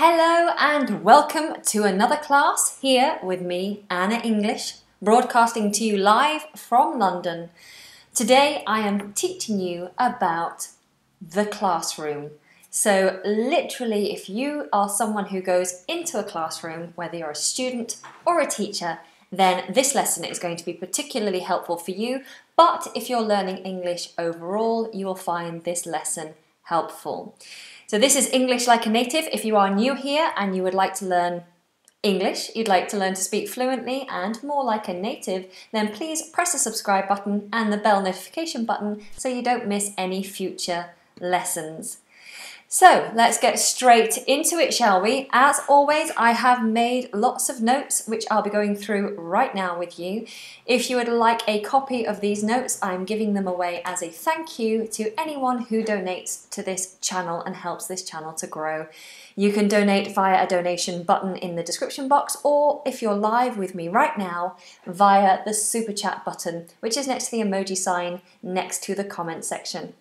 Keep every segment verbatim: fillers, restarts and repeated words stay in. Hello and welcome to another class here with me, Anna English, broadcasting to you live from London. Today I am teaching you about the classroom. So literally, if you are someone who goes into a classroom, whether you're a student or a teacher, then this lesson is going to be particularly helpful for you. But if you're learning English overall, you will find this lesson helpful. So this is English Like a Native. If you are new here and you would like to learn English, you'd like to learn to speak fluently and more like a native, then please press the subscribe button and the bell notification button so you don't miss any future lessons. So let's get straight into it, shall we? As always, I have made lots of notes which I'll be going through right now with you. If you would like a copy of these notes, I'm giving them away as a thank you to anyone who donates to this channel and helps this channel to grow. You can donate via a donation button in the description box, or if you're live with me right now, via the super chat button, which is next to the emoji sign next to the comment section.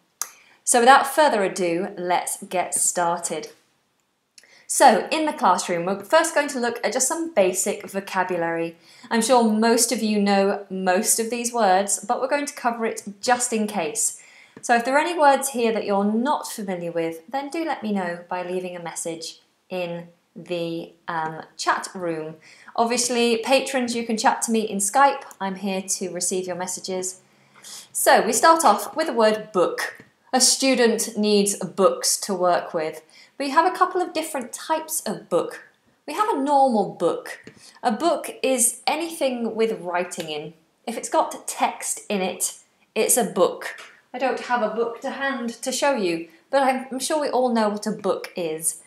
So without further ado, let's get started. So in the classroom, we're first going to look at just some basic vocabulary. I'm sure most of you know most of these words, but we're going to cover it just in case. So if there are any words here that you're not familiar with, then do let me know by leaving a message in the um, chat room. Obviously, patrons, you can chat to me in Skype. I'm here to receive your messages. So we start off with the word book. A student needs books to work with, but you have a couple of different types of book. We have a normal book. A book is anything with writing in. If it's got text in it, it's a book. I don't have a book to hand to show you, but I'm sure we all know what a book is.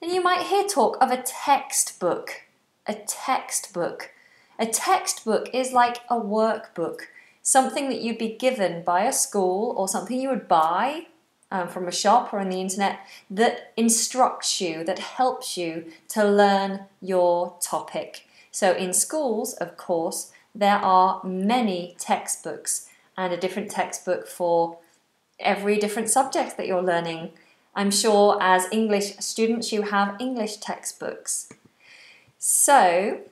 And you might hear talk of a textbook. A textbook. A textbook is like a workbook. Something that you'd be given by a school or something you would buy um, from a shop or on the internet that instructs you, that helps you to learn your topic. So in schools, of course, there are many textbooks and a different textbook for every different subject that you're learning. I'm sure as English students, you have English textbooks. So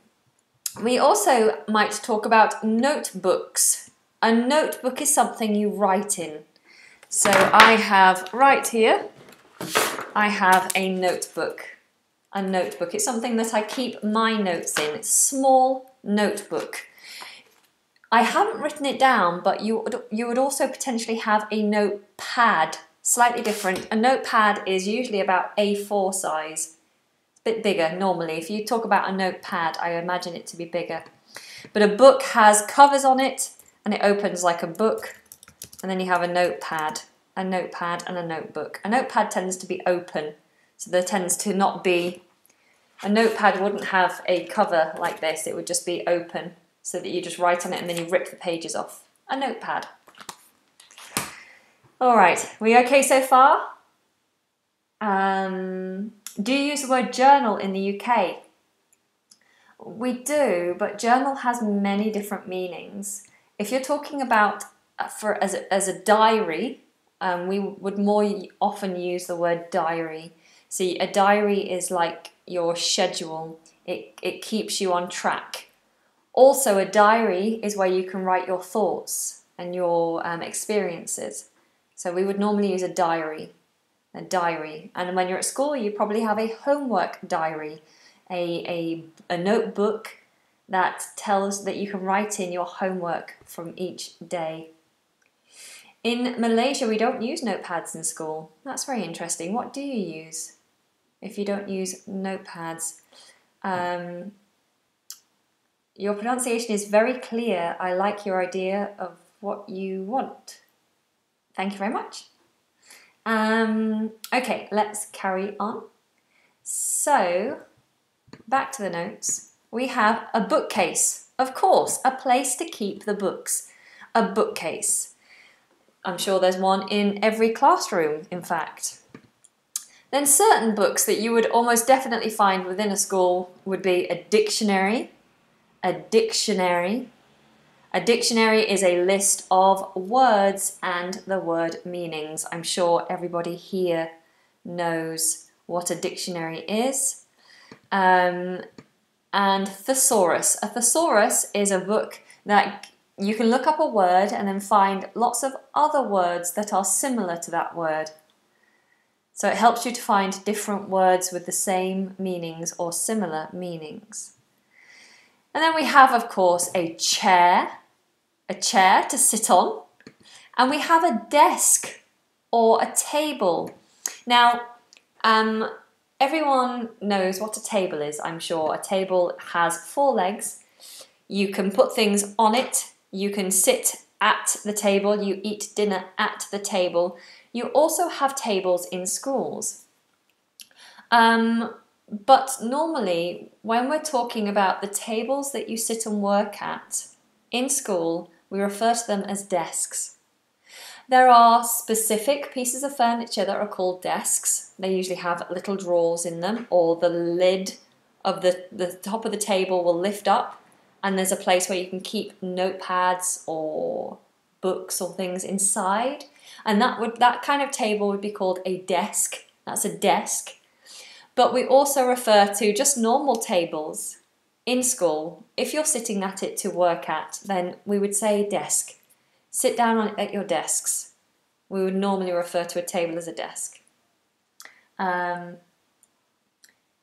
we also might talk about notebooks. A notebook is something you write in. So I have right here, I have a notebook. A notebook, it's something that I keep my notes in. It's a small notebook. I haven't written it down, but you would, you would also potentially have a notepad, slightly different. A notepad is usually about A four size, a bit bigger normally. If you talk about a notepad, I imagine it to be bigger. But a book has covers on it, and it opens like a book, and then you have a notepad, a notepad and a notebook. A notepad tends to be open, so there tends to not be, a notepad wouldn't have a cover like this, it would just be open, so that you just write on it and then you rip the pages off. A notepad. All right, we okay so far? Um, do you use the word journal in the U K? We do, but journal has many different meanings. If you're talking about for as a, as a diary, um, we would more often use the word diary. See, a diary is like your schedule. It, it keeps you on track. Also, a diary is where you can write your thoughts and your um, experiences. So we would normally use a diary, a diary. And when you're at school, you probably have a homework diary, a, a, a notebook that tells that you can write in your homework from each day. In Malaysia, we don't use notepads in school. That's very interesting. What do you use if you don't use notepads? Um, your pronunciation is very clear. I like your idea of what you want. Thank you very much. Um, okay, let's carry on. So, back to the notes. We have a bookcase, of course, a place to keep the books, a bookcase. I'm sure there's one in every classroom, in fact. Then certain books that you would almost definitely find within a school would be a dictionary, a dictionary. A dictionary is a list of words and the word meanings. I'm sure everybody here knows what a dictionary is. Um, and thesaurus. A thesaurus is a book that you can look up a word and then find lots of other words that are similar to that word. So it helps you to find different words with the same meanings or similar meanings. And then we have, of course, a chair, a chair to sit on. And we have a desk or a table. Now, um, everyone knows what a table is, I'm sure. A table has four legs. You can put things on it. You can sit at the table. You eat dinner at the table. You also have tables in schools. Um, but normally, when we're talking about the tables that you sit and work at in school, we refer to them as desks. There are specific pieces of furniture that are called desks. They usually have little drawers in them, or the lid of the, the top of the table will lift up, and there's a place where you can keep notepads or books or things inside. And that would that kind of table would be called a desk. That's a desk. But we also refer to just normal tables in school. If you're sitting at it to work at, then we would say desk. Sit down on, at your desks. We would normally refer to a table as a desk. Um,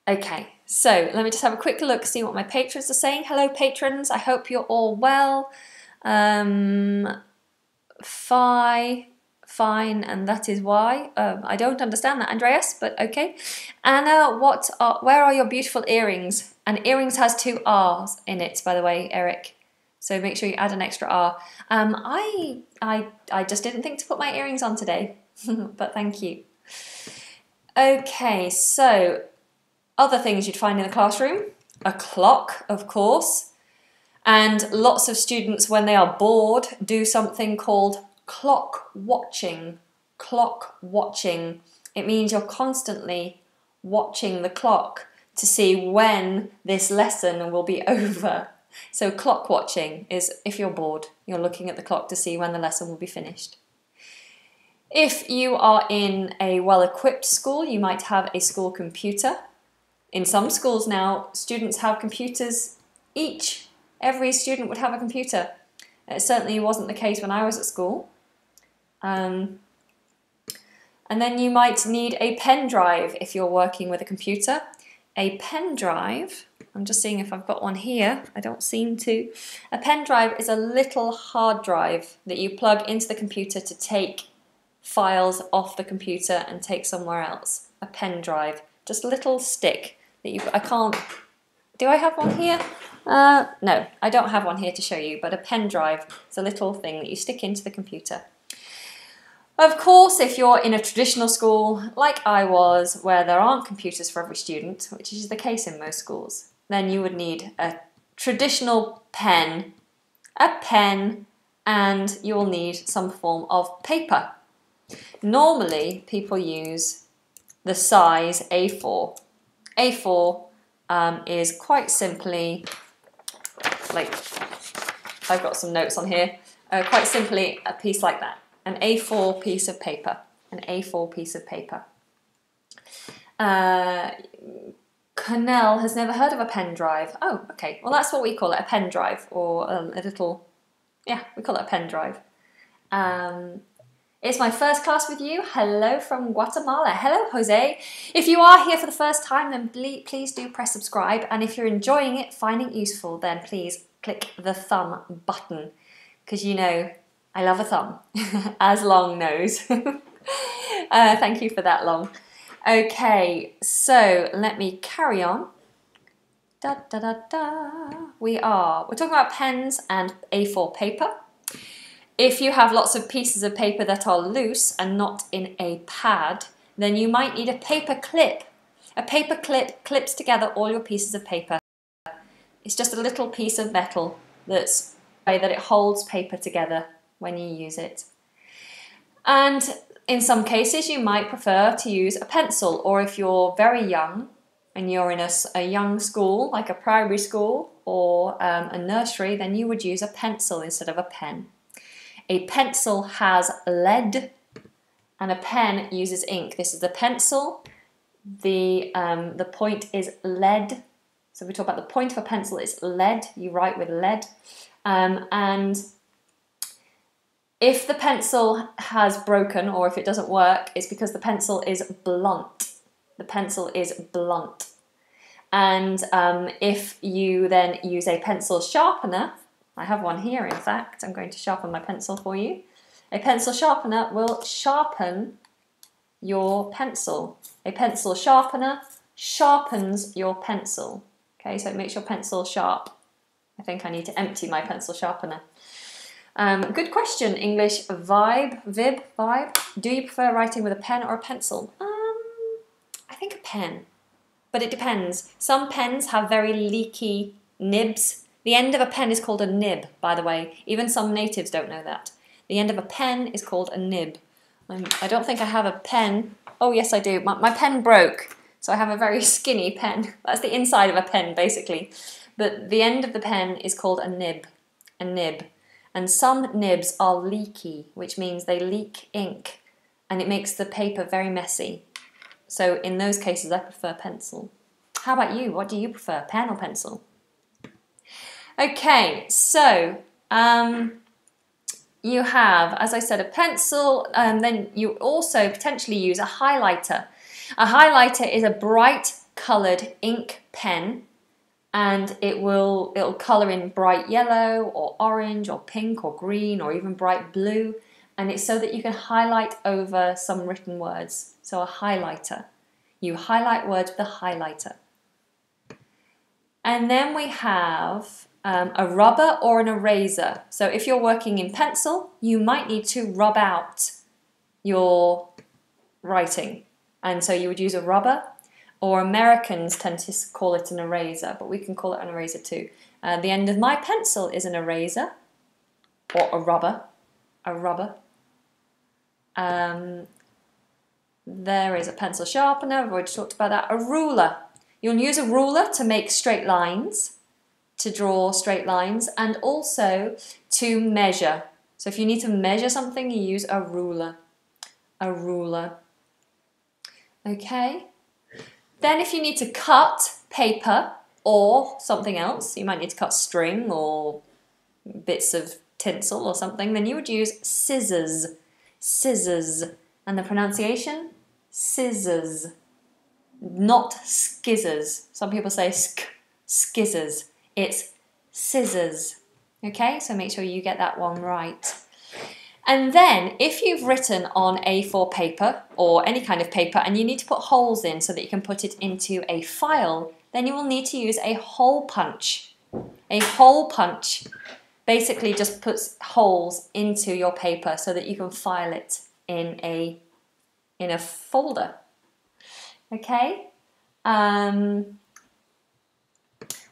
okay, so let me just have a quick look, see what my patrons are saying. Hello, patrons. I hope you're all well. Um, Phi... Fine, and that is why. Um, I don't understand that, Andreas, but okay. Anna, what are, where are your beautiful earrings? And earrings has two R's in it, by the way, Eric. So make sure you add an extra R. Um, I, I, I just didn't think to put my earrings on today, but thank you. Okay, so other things you'd find in the classroom. A clock, of course. And lots of students, when they are bored, do something called clock watching. Clock watching. It means you're constantly watching the clock to see when this lesson will be over. So clock watching is if you're bored, you're looking at the clock to see when the lesson will be finished. If you are in a well-equipped school, you might have a school computer. In some schools now, students have computers each. Every student would have a computer. It certainly wasn't the case when I was at school. Um, and then you might need a pen drive if you're working with a computer. A pen drive, I'm just seeing if I've got one here, I don't seem to. A pen drive is a little hard drive that you plug into the computer to take files off the computer and take somewhere else. A pen drive, just a little stick that you, I can't, do I have one here? Uh, no, I don't have one here to show you, but a pen drive is a little thing that you stick into the computer. Of course, if you're in a traditional school, like I was, where there aren't computers for every student, which is the case in most schools, then you would need a traditional pen, a pen, and you will need some form of paper. Normally, people use the size A four. A four um, is quite simply, like, I've got some notes on here, uh, quite simply a piece like that. An A four piece of paper, an A four piece of paper. Uh, Cornell has never heard of a pen drive. Oh, okay, well that's what we call it, a pen drive, or a, a little, yeah, we call it a pen drive. Um, it's my first class with you. Hello from Guatemala. Hello, Jose. If you are here for the first time, then please do press subscribe, and if you're enjoying it, finding it useful, then please click the thumb button, because you know, I love a thumb, as Long knows. uh, thank you for that, Long. Okay, so let me carry on. Da, da, da, da. We are, we're talking about pens and A four paper. If you have lots of pieces of paper that are loose and not in a pad, then you might need a paper clip. A paper clip clips together all your pieces of paper. It's just a little piece of metal that's the way that it holds paper together when you use it. And in some cases you might prefer to use a pencil, or if you're very young and you're in a, a young school, like a primary school or um, a nursery, then you would use a pencil instead of a pen. A pencil has lead and a pen uses ink. This is the pencil, The, um, the point is lead. So we talk about the point of a pencil, it's lead. You write with lead. Um, and if the pencil has broken or if it doesn't work, it's because the pencil is blunt. The pencil is blunt. And um, if you then use a pencil sharpener, I have one here in fact, I'm going to sharpen my pencil for you. A pencil sharpener will sharpen your pencil. A pencil sharpener sharpens your pencil. Okay, so it makes your pencil sharp. I think I need to empty my pencil sharpener. Um, good question, English vibe, vib, vibe. Do you prefer writing with a pen or a pencil? Um, I think a pen, but it depends. Some pens have very leaky nibs. The end of a pen is called a nib, by the way. Even some natives don't know that. The end of a pen is called a nib. I'm, I don't think I have a pen. Oh yes, I do. My, my pen broke, so I have a very skinny pen. That's the inside of a pen, basically. But the end of the pen is called a nib, a nib. And some nibs are leaky, which means they leak ink, and it makes the paper very messy. So in those cases, I prefer pencil. How about you? What do you prefer, pen or pencil? Okay, so um, you have, as I said, a pencil, and then you also potentially use a highlighter. A highlighter is a bright coloured ink pen, and it will it'll colour in bright yellow or orange or pink or green or even bright blue, and it's so that you can highlight over some written words. So a highlighter. You highlight words with a highlighter. And then we have um, a rubber or an eraser. So if you're working in pencil, you might need to rub out your writing. And so you would use a rubber, or Americans tend to call it an eraser, but we can call it an eraser too. Uh, the end of my pencil is an eraser, or a rubber, a rubber. Um, there is a pencil sharpener, I've already talked about that. A ruler, you'll use a ruler to make straight lines, to draw straight lines, and also to measure. So if you need to measure something, you use a ruler, a ruler. Okay. Then if you need to cut paper or something else, you might need to cut string or bits of tinsel or something, then you would use scissors, scissors. And the pronunciation? Scissors, not skizzers. Some people say sk, skizzers. It's scissors, okay? So make sure you get that one right. And then, if you've written on A four paper, or any kind of paper, and you need to put holes in so that you can put it into a file, then you will need to use a hole punch. A hole punch basically just puts holes into your paper so that you can file it in a, in a folder. Okay? Um,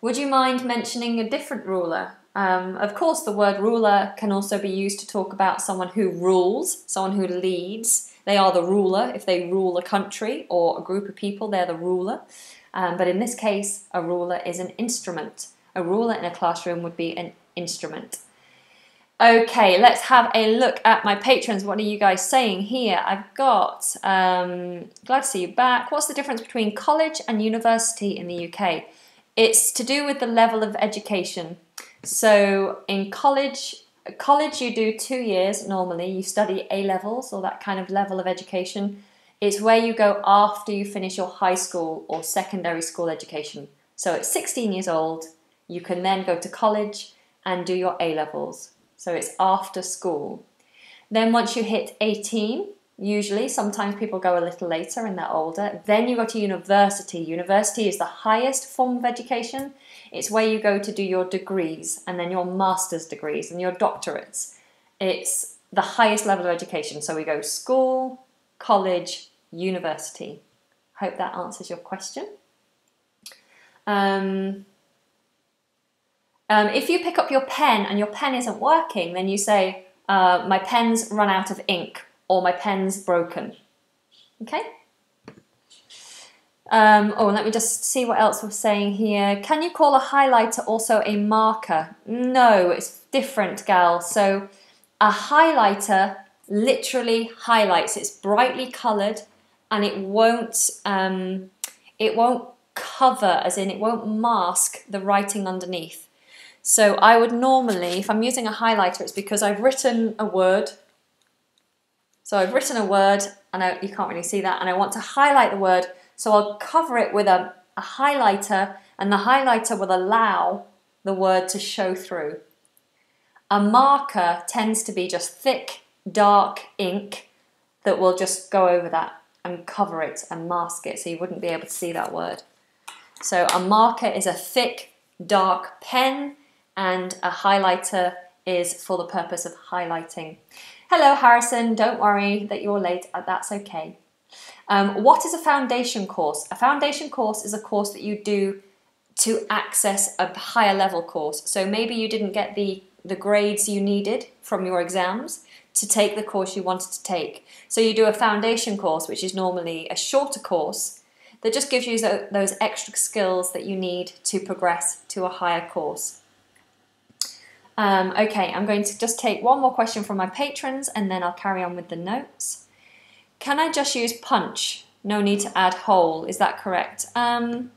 would you mind mentioning a different ruler? Um, of course, the word ruler can also be used to talk about someone who rules, someone who leads. They are the ruler. If they rule a country or a group of people, they're the ruler. Um, but in this case, a ruler is an instrument. A ruler in a classroom would be an instrument. Okay, let's have a look at my patrons. What are you guys saying here? I've got, um, glad to see you back. What's the difference between college and university in the U K? It's to do with the level of education. So in college, college you do two years normally, you study A levels or that kind of level of education. It's where you go after you finish your high school or secondary school education. So at sixteen years old, you can then go to college and do your A levels. So it's after school. Then once you hit eighteen, usually, sometimes people go a little later and they're older, then you go to university. University is the highest form of education. It's where you go to do your degrees and then your master's degrees and your doctorates. It's the highest level of education. So we go school, college, university. Hope that answers your question. Um, um, if you pick up your pen and your pen isn't working, then you say, uh, my pen's run out of ink, or my pen's broken. Okay? Um, oh, let me just see what else we're saying here. Can you call a highlighter also a marker? No, it's different, gal. So a highlighter literally highlights. It's brightly coloured and it won't um, it won't cover, as in it won't mask the writing underneath. So I would normally, if I'm using a highlighter, it's because I've written a word. So I've written a word, and I, you can't really see that, and I want to highlight the word, so I'll cover it with a, a highlighter, and the highlighter will allow the word to show through. A marker tends to be just thick, dark ink that will just go over that and cover it and mask it, so you wouldn't be able to see that word. So a marker is a thick, dark pen, and a highlighter is for the purpose of highlighting. Hello Harrison, don't worry that you're late, that's okay. Um, what is a foundation course? A foundation course is a course that you do to access a higher level course. So maybe you didn't get the, the grades you needed from your exams to take the course you wanted to take. So you do a foundation course, which is normally a shorter course that just gives you those extra skills that you need to progress to a higher course. Um, okay, I'm going to just take one more question from my patrons and then I'll carry on with the notes. Can I just use punch? No need to add whole, is that correct? Um,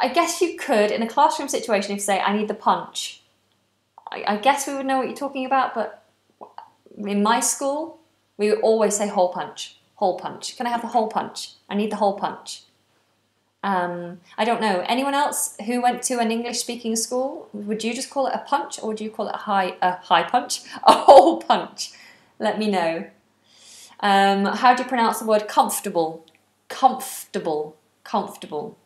I guess you could, in a classroom situation, if you say, I need the punch. I, I guess we would know what you're talking about, but in my school, we would always say hole punch, hole punch. Can I have the hole punch? I need the hole punch. Um, I don't know. Anyone else who went to an English-speaking school, would you just call it a punch, or would you call it a high, a high punch? A hole punch? Let me know. Um, how do you pronounce the word comfortable? Comfortable. Comfortable.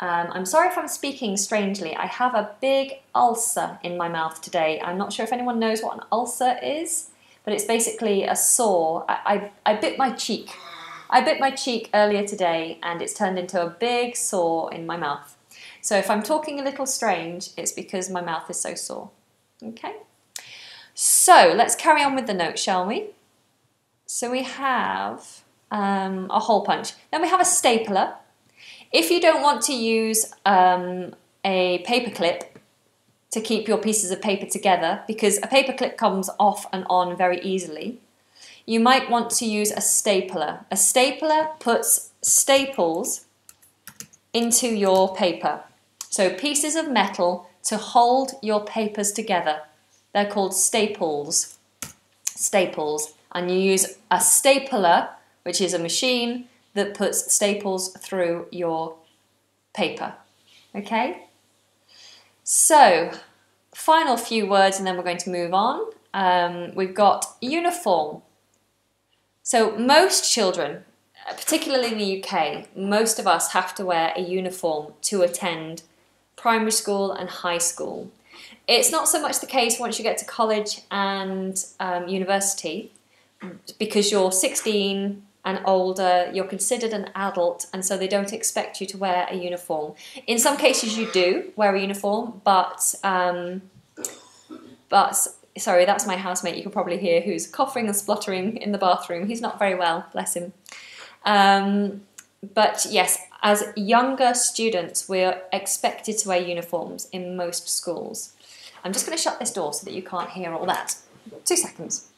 Um, I'm sorry if I'm speaking strangely. I have a big ulcer in my mouth today. I'm not sure if anyone knows what an ulcer is, but it's basically a sore. I, I, I bit my cheek. I bit my cheek earlier today and it's turned into a big sore in my mouth. So if I'm talking a little strange, it's because my mouth is so sore. Okay? So let's carry on with the note, shall we? So we have um, a hole punch. Then we have a stapler. If you don't want to use um, a paper clip to keep your pieces of paper together, because a paper clip comes off and on very easily, you might want to use a stapler. A stapler puts staples into your paper. So pieces of metal to hold your papers together. They're called staples. Staples. And you use a stapler, which is a machine that puts staples through your paper, okay? So, final few words and then we're going to move on. Um, we've got uniform. So most children, particularly in the U K, most of us have to wear a uniform to attend primary school and high school. It's not so much the case once you get to college and um, university, because you're sixteen and older, you're considered an adult, and so they don't expect you to wear a uniform. In some cases you do wear a uniform, but, um, but sorry, that's my housemate, you can probably hear, who's coughing and spluttering in the bathroom. He's not very well, bless him. Um, but yes, as younger students, we're expected to wear uniforms in most schools. I'm just going to shut this door so that you can't hear all that. Two seconds.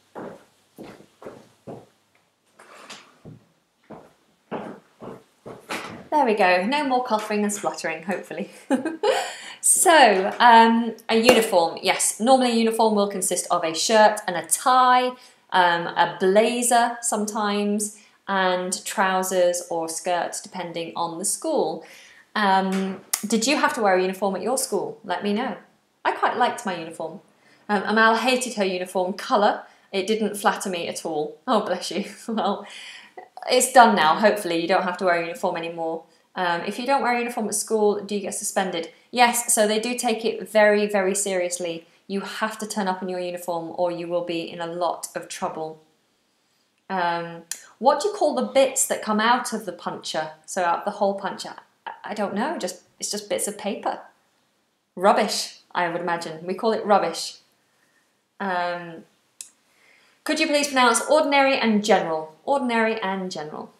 There we go, no more coughing and spluttering, hopefully. So, um, a uniform, yes. Normally a uniform will consist of a shirt and a tie, um, a blazer sometimes, and trousers or skirts, depending on the school. Um, did you have to wear a uniform at your school? Let me know. I quite liked my uniform. Um, Amal hated her uniform colour. It didn't flatter me at all. Oh, bless you. Well, it's done now, hopefully. You don't have to wear a uniform anymore. Um, if you don't wear a uniform at school, do you get suspended? Yes, so they do take it very, very seriously. You have to turn up in your uniform or you will be in a lot of trouble. Um, what do you call the bits that come out of the puncher? So out the hole puncher? I, I don't know, just it's just bits of paper. Rubbish, I would imagine. We call it rubbish. Um, Could you please pronounce ordinary and general? Ordinary and general.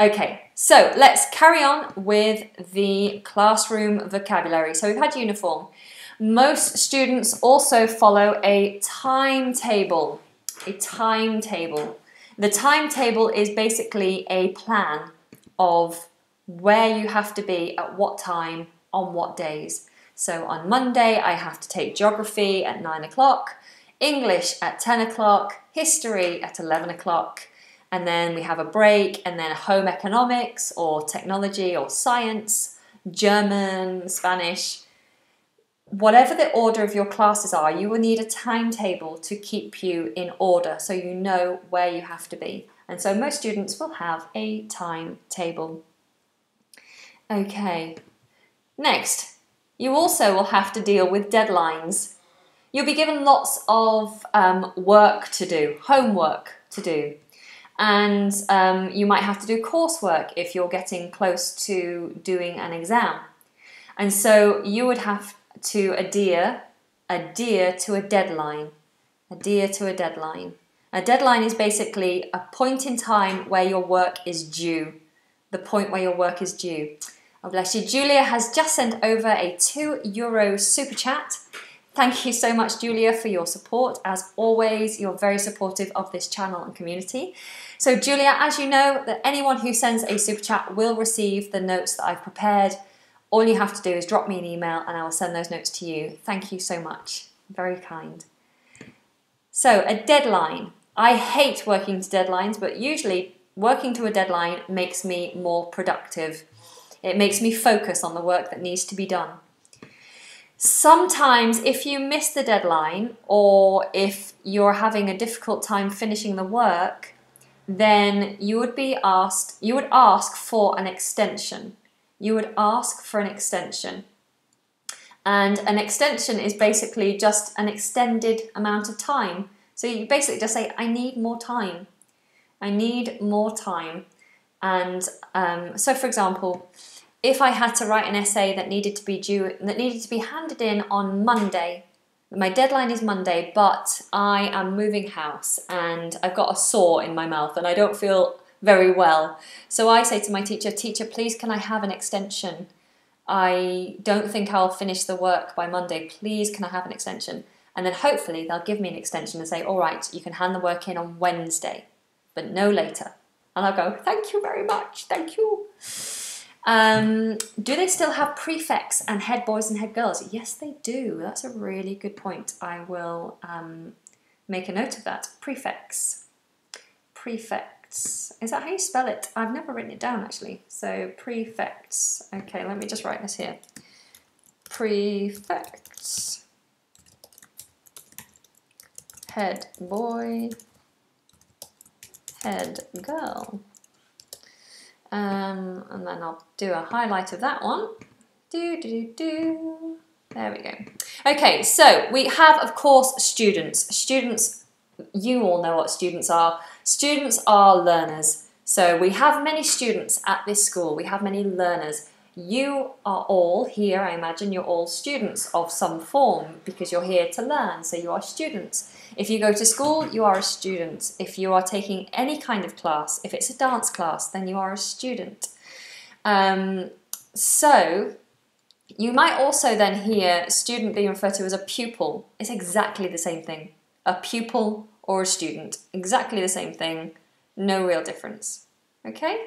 Okay, so let's carry on with the classroom vocabulary. So we've had uniform. Most students also follow a timetable. A timetable. The timetable is basically a plan of where you have to be at what time on what days. So on Monday, I have to take geography at nine o'clock, English at ten o'clock, history at eleven o'clock, and then we have a break, and then home economics or technology or science, German, Spanish. Whatever the order of your classes are, you will need a timetable to keep you in order so you know where you have to be. And so most students will have a timetable. Okay, next, you also will have to deal with deadlines. You'll be given lots of um, work to do, homework to do. And um, you might have to do coursework if you're getting close to doing an exam. And so you would have to adhere, adhere to a deadline, adhere to a deadline. A deadline is basically a point in time where your work is due, the point where your work is due. Oh, bless you. Julia has just sent over a two euro super chat. Thank you so much, Julia, for your support. As always, you're very supportive of this channel and community. So Julia, as you know, that anyone who sends a super chat will receive the notes that I've prepared. All you have to do is drop me an email and I will send those notes to you. Thank you so much. Very kind. So a deadline. I hate working to deadlines, but usually working to a deadline makes me more productive. It makes me focus on the work that needs to be done. Sometimes if you miss the deadline or if you're having a difficult time finishing the work, then you would be asked, you would ask for an extension. You would ask for an extension. And an extension is basically just an extended amount of time. So you basically just say, I need more time. I need more time. And um, so for example, if I had to write an essay that needed to be due, that needed to be handed in on Monday, my deadline is Monday, but I am moving house and I've got a sore in my mouth and I don't feel very well. So I say to my teacher, teacher, please can I have an extension? I don't think I'll finish the work by Monday. Please can I have an extension? And then hopefully they'll give me an extension and say, all right, you can hand the work in on Wednesday, but no later. And I'll go, thank you very much, thank you. Um, do they still have prefects and head boys and head girls? Yes, they do. That's a really good point. I will um, make a note of that. Prefects. Prefects. Is that how you spell it? I've never written it down actually. So prefects. Okay, let me just write this here. Prefects. Head boy. Head girl. Um, and then I'll do a highlight of that one. Do do do do. There we go. Okay, so we have of course students. Students. You all know what students are. Students are learners. So we have many students at this school. We have many learners. You are all here, I imagine you're all students of some form because you're here to learn, so you are students. If you go to school, you are a student. If you are taking any kind of class, if it's a dance class, then you are a student. Um, so you might also then hear student being referred to as a pupil. It's exactly the same thing. A pupil or a student, exactly the same thing, no real difference, okay?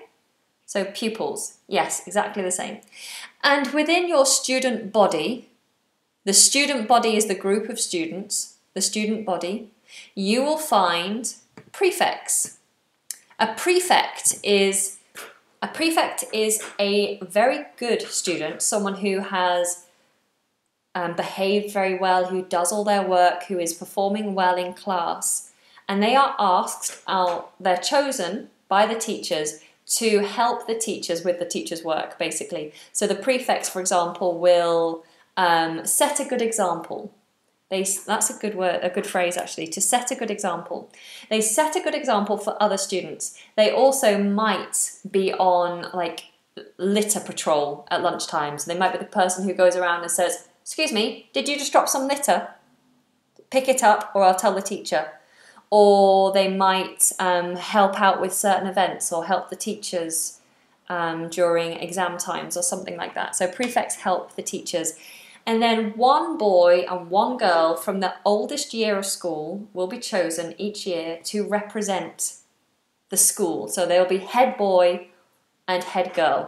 So pupils, yes, exactly the same. And within your student body, the student body is the group of students, the student body, you will find prefects. A prefect is a prefect is a very good student, someone who has Um, behave very well, who does all their work, who is performing well in class. And they are asked, uh, they're chosen by the teachers to help the teachers with the teacher's work, basically. So the prefects, for example, will um, set a good example. They, that's a good word, a good phrase actually, to set a good example. They set a good example for other students. They also might be on like litter patrol at lunchtime. So they might be the person who goes around and says, excuse me, did you just drop some litter? Pick it up or I'll tell the teacher. Or they might um, help out with certain events or help the teachers um, during exam times or something like that. So prefects help the teachers. And then one boy and one girl from the oldest year of school will be chosen each year to represent the school. So they'll be head boy and head girl.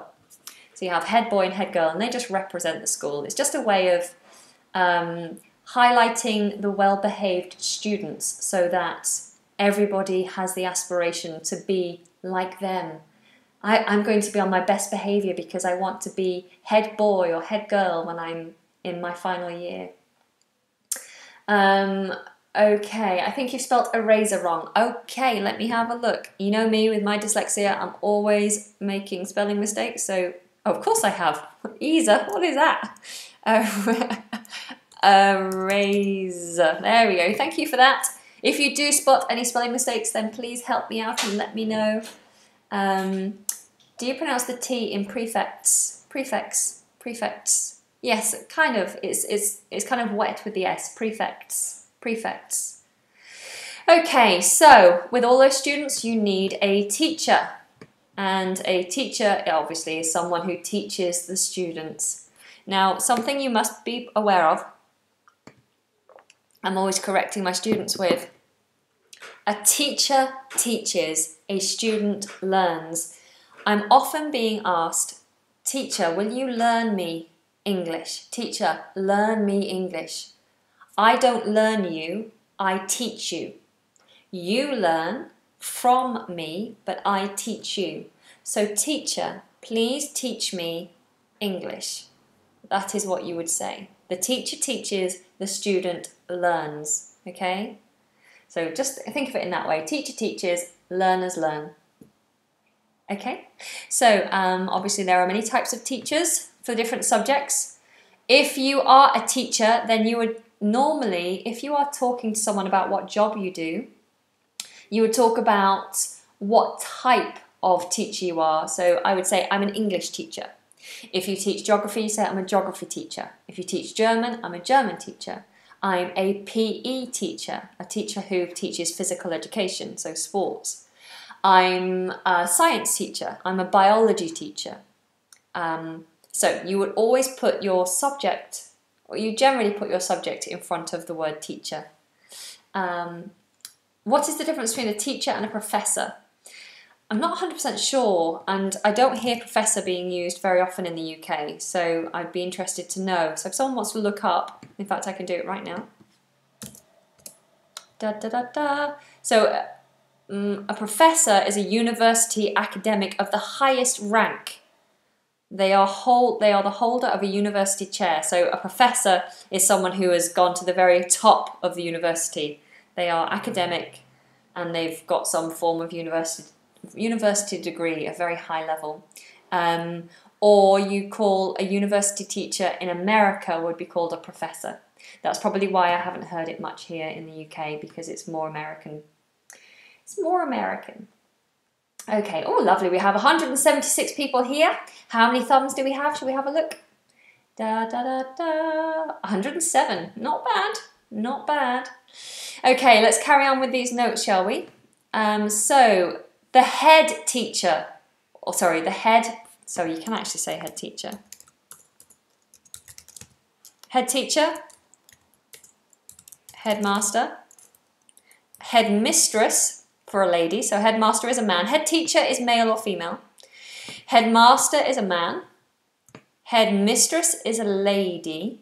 So you have head boy and head girl, and they just represent the school. It's just a way of um, highlighting the well-behaved students so that everybody has the aspiration to be like them. I, I'm going to be on my best behavior because I want to be head boy or head girl when I'm in my final year. Um, okay, I think you've spelt eraser wrong. Okay, let me have a look. You know me with my dyslexia, I'm always making spelling mistakes, so oh, of course I have. Easer, what is that? Uh, eraser, there we go, thank you for that. If you do spot any spelling mistakes, then please help me out and let me know. Um, do you pronounce the T in prefects? Prefects, prefects. Yes, kind of. It's, it's, it's kind of wet with the S. Prefects. Prefects. Okay, so with all those students, you need a teacher. And a teacher, obviously, is someone who teaches the students. Now, something you must be aware of, I'm always correcting my students with, a teacher teaches, a student learns. I'm often being asked, teacher, will you learn me English? Teacher, learn me English. I don't learn you, I teach you. You learn from me, but I teach you. So teacher, please teach me English. That is what you would say. The teacher teaches, the student learns. Okay? So just think of it in that way. Teacher teaches, learners learn. Okay? So um, obviously there are many types of teachers for different subjects. If you are a teacher, then you would normally, if you are talking to someone about what job you do, you would talk about what type of teacher you are. So I would say, I'm an English teacher. If you teach geography, you say, I'm a geography teacher. If you teach German, I'm a German teacher. I'm a P E teacher, a teacher who teaches physical education, so sports. I'm a science teacher. I'm a biology teacher. Um, So you would always put your subject, or you generally put your subject in front of the word teacher. Um, what is the difference between a teacher and a professor? I'm not one hundred percent sure, and I don't hear professor being used very often in the U K, so I'd be interested to know. So if someone wants to look up, in fact I can do it right now. Da, da, da, da. So um, a professor is a university academic of the highest rank. They are, hold, they are the holder of a university chair. So a professor is someone who has gone to the very top of the university. They are academic and they've got some form of university, university degree, a very high level. Um, or you call a university teacher in America would be called a professor. That's probably why I haven't heard it much here in the U K, because it's more American. It's more American. Okay, oh lovely, we have one hundred seventy-six people here. How many thumbs do we have? Shall we have a look? Da, da, da, da. one hundred seven, not bad, not bad. Okay, let's carry on with these notes, shall we? Um, so, the head teacher, or sorry, the head, so you can actually say head teacher. Head teacher, headmaster, headmistress, for a lady, so headmaster is a man. Head teacher is male or female. Headmaster is a man. Headmistress is a lady.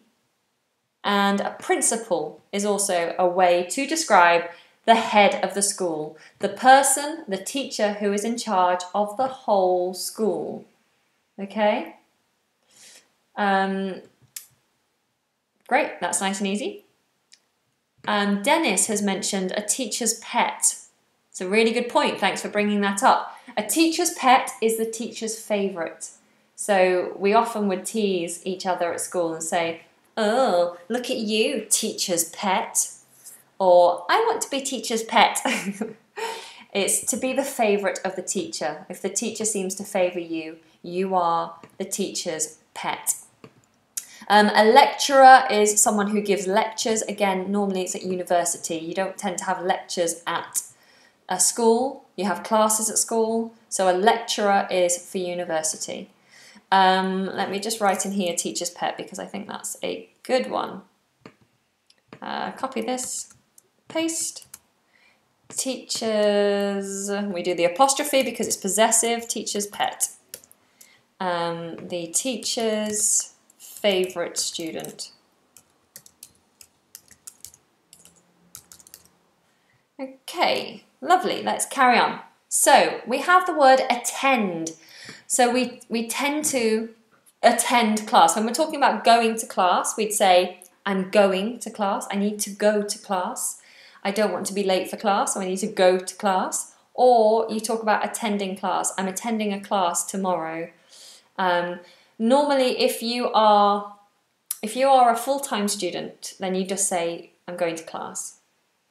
And a principal is also a way to describe the head of the school. The person, the teacher, who is in charge of the whole school. Okay? Um, great, that's nice and easy. Um, Dennis has mentioned a teacher's pet. It's a really good point, thanks for bringing that up. A teacher's pet is the teacher's favourite. So we often would tease each other at school and say, oh, look at you, teacher's pet. Or, I want to be teacher's pet. It's to be the favourite of the teacher. If the teacher seems to favour you, you are the teacher's pet. Um, a lecturer is someone who gives lectures. Again, normally it's at university. You don't tend to have lectures at a school, you have classes at school, so a lecturer is for university. Um, let me just write in here teacher's pet because I think that's a good one. Uh, copy this, paste. Teachers, we do the apostrophe because it's possessive, teacher's pet. Um, the teacher's favourite student. Okay, lovely, let's carry on. So, we have the word attend. So we, we tend to attend class. When we're talking about going to class, we'd say, I'm going to class, I need to go to class. I don't want to be late for class, so I need to go to class. Or you talk about attending class. I'm attending a class tomorrow. Um, normally, if you are if you are a full-time student, then you just say, I'm going to class.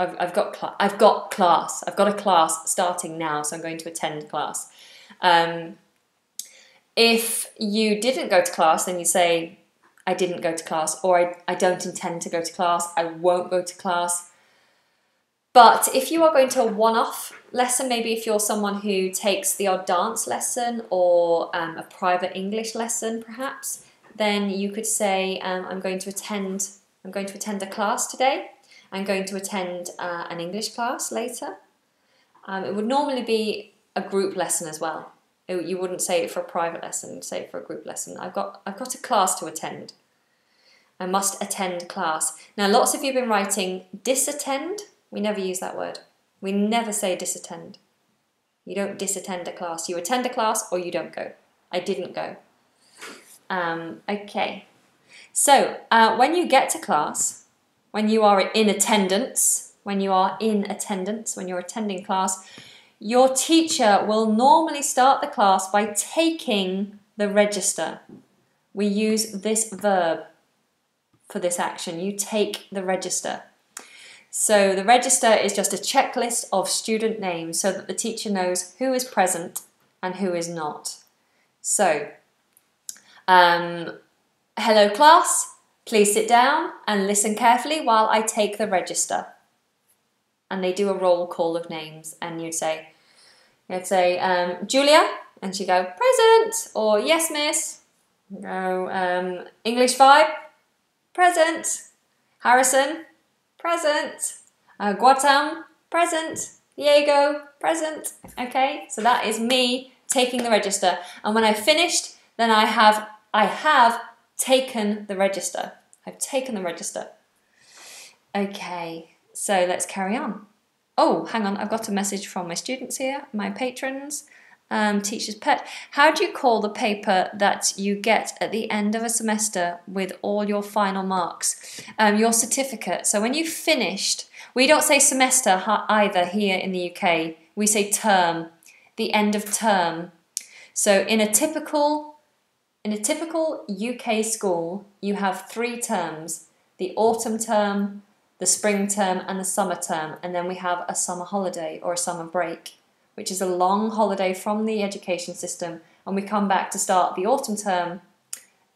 I've, I've got cl- I've got class. I've got a class starting now, so I'm going to attend class. Um, if you didn't go to class, then you say, I didn't go to class, or I, I don't intend to go to class, I won't go to class. But if you are going to a one-off lesson, maybe if you're someone who takes the odd dance lesson or um, a private English lesson perhaps, then you could say, um, I'm going to attend, I'm going to attend a class today. I'm going to attend uh, an English class later. Um, it would normally be a group lesson as well. It, you wouldn't say it for a private lesson, say it for a group lesson. I've got, I've got a class to attend. I must attend class. Now, lots of you have been writing disattend. We never use that word. We never say disattend. You don't disattend a class. You attend a class or you don't go. I didn't go. Um, okay. So, uh, when you get to class, when you are in attendance, when you are in attendance, when you're attending class, your teacher will normally start the class by taking the register. We use this verb for this action. You take the register. So the register is just a checklist of student names so that the teacher knows who is present and who is not. So, um, hello class, please sit down and listen carefully while I take the register. And they do a roll call of names and you'd say, you'd say um, Julia, and she'd go, present, or yes miss, go, um, English five, present, Harrison, present, uh, Guatam, present, Diego, present. Okay, so that is me taking the register. And when I've finished, then I have, I have taken the register. I've taken the register. Okay, so let's carry on. Oh, hang on, I've got a message from my students here, my patrons, um, teacher's pet. How do you call the paper that you get at the end of a semester with all your final marks? Um, your certificate. So when you've finished, we don't say semester either here in the U K. We say term, the end of term. So in a typical, in a typical U K school, you have three terms, the autumn term, the spring term and the summer term, and then we have a summer holiday or a summer break, which is a long holiday from the education system, and we come back to start the autumn term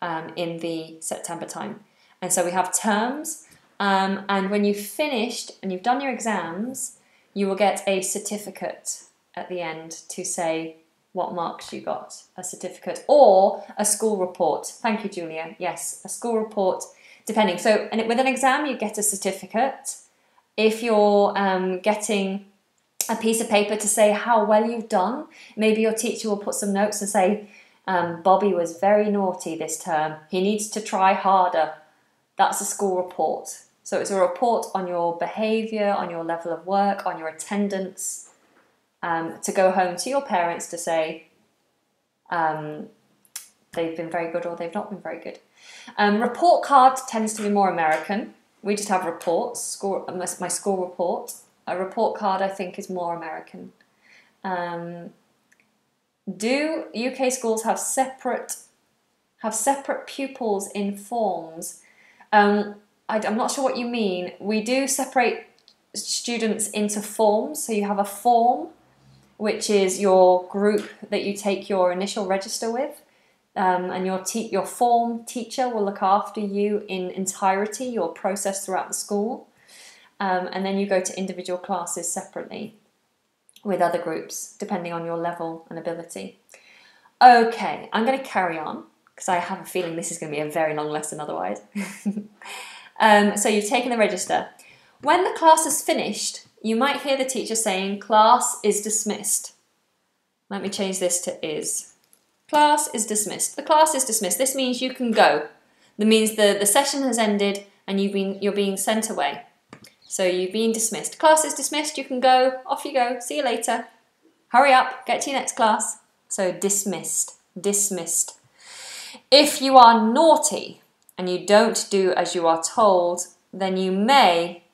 um, in the September time. And so we have terms, um, and when you've finished and you've done your exams, you will get a certificate at the end to say what marks you got, a certificate or a school report. Thank you, Julia. Yes, a school report. Depending, so and with an exam you get a certificate. If you're um, getting a piece of paper to say how well you've done, maybe your teacher will put some notes and say, um, Bobby was very naughty this term, he needs to try harder. That's a school report. So it's a report on your behaviour, on your level of work, on your attendance, um, to go home to your parents to say, um, they've been very good or they've not been very good. Um, report card tends to be more American. We just have reports, school, my school report. A report card, I think, is more American. Um, do U K schools have separate have separate pupils in forms? Um, I, I'm not sure what you mean. We do separate students into forms. So you have a form, which is your group that you take your initial register with. Um, and your, te your form teacher will look after you in entirety, your process throughout the school. Um, and then you go to individual classes separately with other groups, depending on your level and ability. Okay, I'm going to carry on, because I have a feeling this is going to be a very long lesson otherwise. um, so you've taken the register. When the class is finished, You might hear the teacher saying, class is dismissed. Let me change this to is. Class is dismissed. The class is dismissed. This means you can go. That means the, the session has ended and you've been, you're being sent away. So you've been dismissed. Class is dismissed. You can go. Off you go. See you later. Hurry up. Get to your next class. So dismissed. Dismissed. If you are naughty and you don't do as you are told, then you may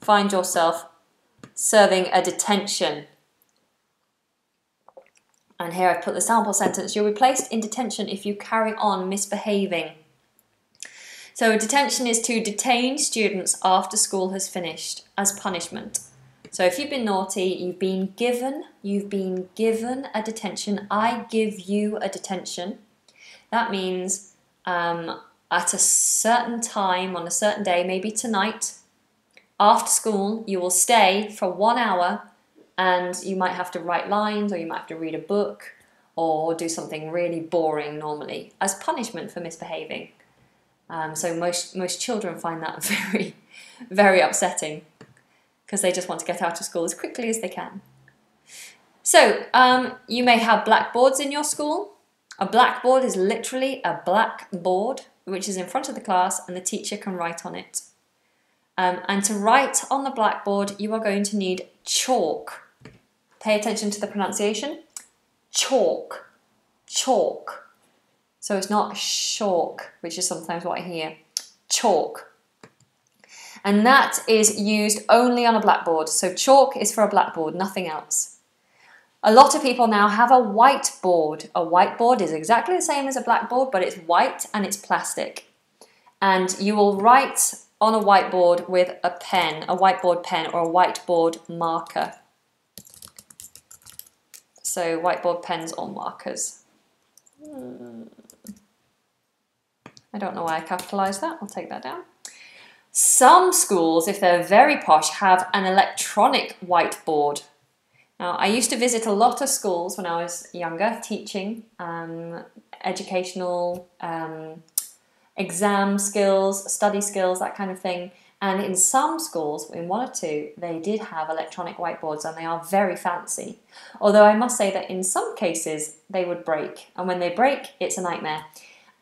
find yourself serving a detention. And here I've put the sample sentence, you'll be placed in detention if you carry on misbehaving. So detention is to detain students after school has finished as punishment. So if you've been naughty, you've been given, you've been given a detention. I give you a detention. That means um, at a certain time, on a certain day, maybe tonight, after school, you will stay for one hour and you might have to write lines or you might have to read a book or do something really boring normally as punishment for misbehaving. Um, so most, most children find that very, very upsetting because they just want to get out of school as quickly as they can. So um, you may have blackboards in your school. A blackboard is literally a blackboard which is in front of the class and the teacher can write on it. Um, and to write on the blackboard, you are going to need chalk. Pay attention to the pronunciation. Chalk. Chalk. So it's not chalk, which is sometimes what I hear. Chalk. And that is used only on a blackboard. So chalk is for a blackboard, nothing else. A lot of people now have a whiteboard. A whiteboard is exactly the same as a blackboard, but it's white and it's plastic. And you will write on a whiteboard with a pen, a whiteboard pen or a whiteboard marker. So whiteboard pens or markers. I don't know why I capitalised that, I'll take that down. Some schools, if they're very posh, have an electronic whiteboard. Now, I used to visit a lot of schools when I was younger, teaching um, educational um, exam skills, study skills, that kind of thing. And in some schools, in one or two, they did have electronic whiteboards and they are very fancy. Although I must say that in some cases, they would break. And when they break, it's a nightmare.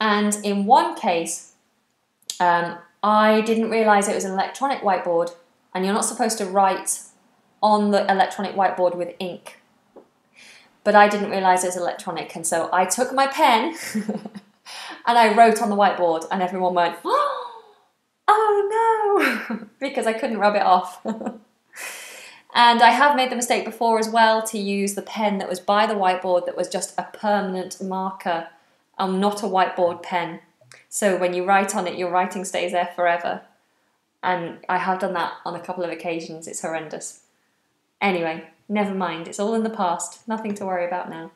And in one case, um, I didn't realise it was an electronic whiteboard and you're not supposed to write on the electronic whiteboard with ink. But I didn't realise it was electronic and so I took my pen and I wrote on the whiteboard and everyone went, oh no, because I couldn't rub it off. And I have made the mistake before as well to use the pen that was by the whiteboard that was just a permanent marker and not a whiteboard pen. So when you write on it, your writing stays there forever. And I have done that on a couple of occasions. It's horrendous. Anyway, never mind. It's all in the past. Nothing to worry about now.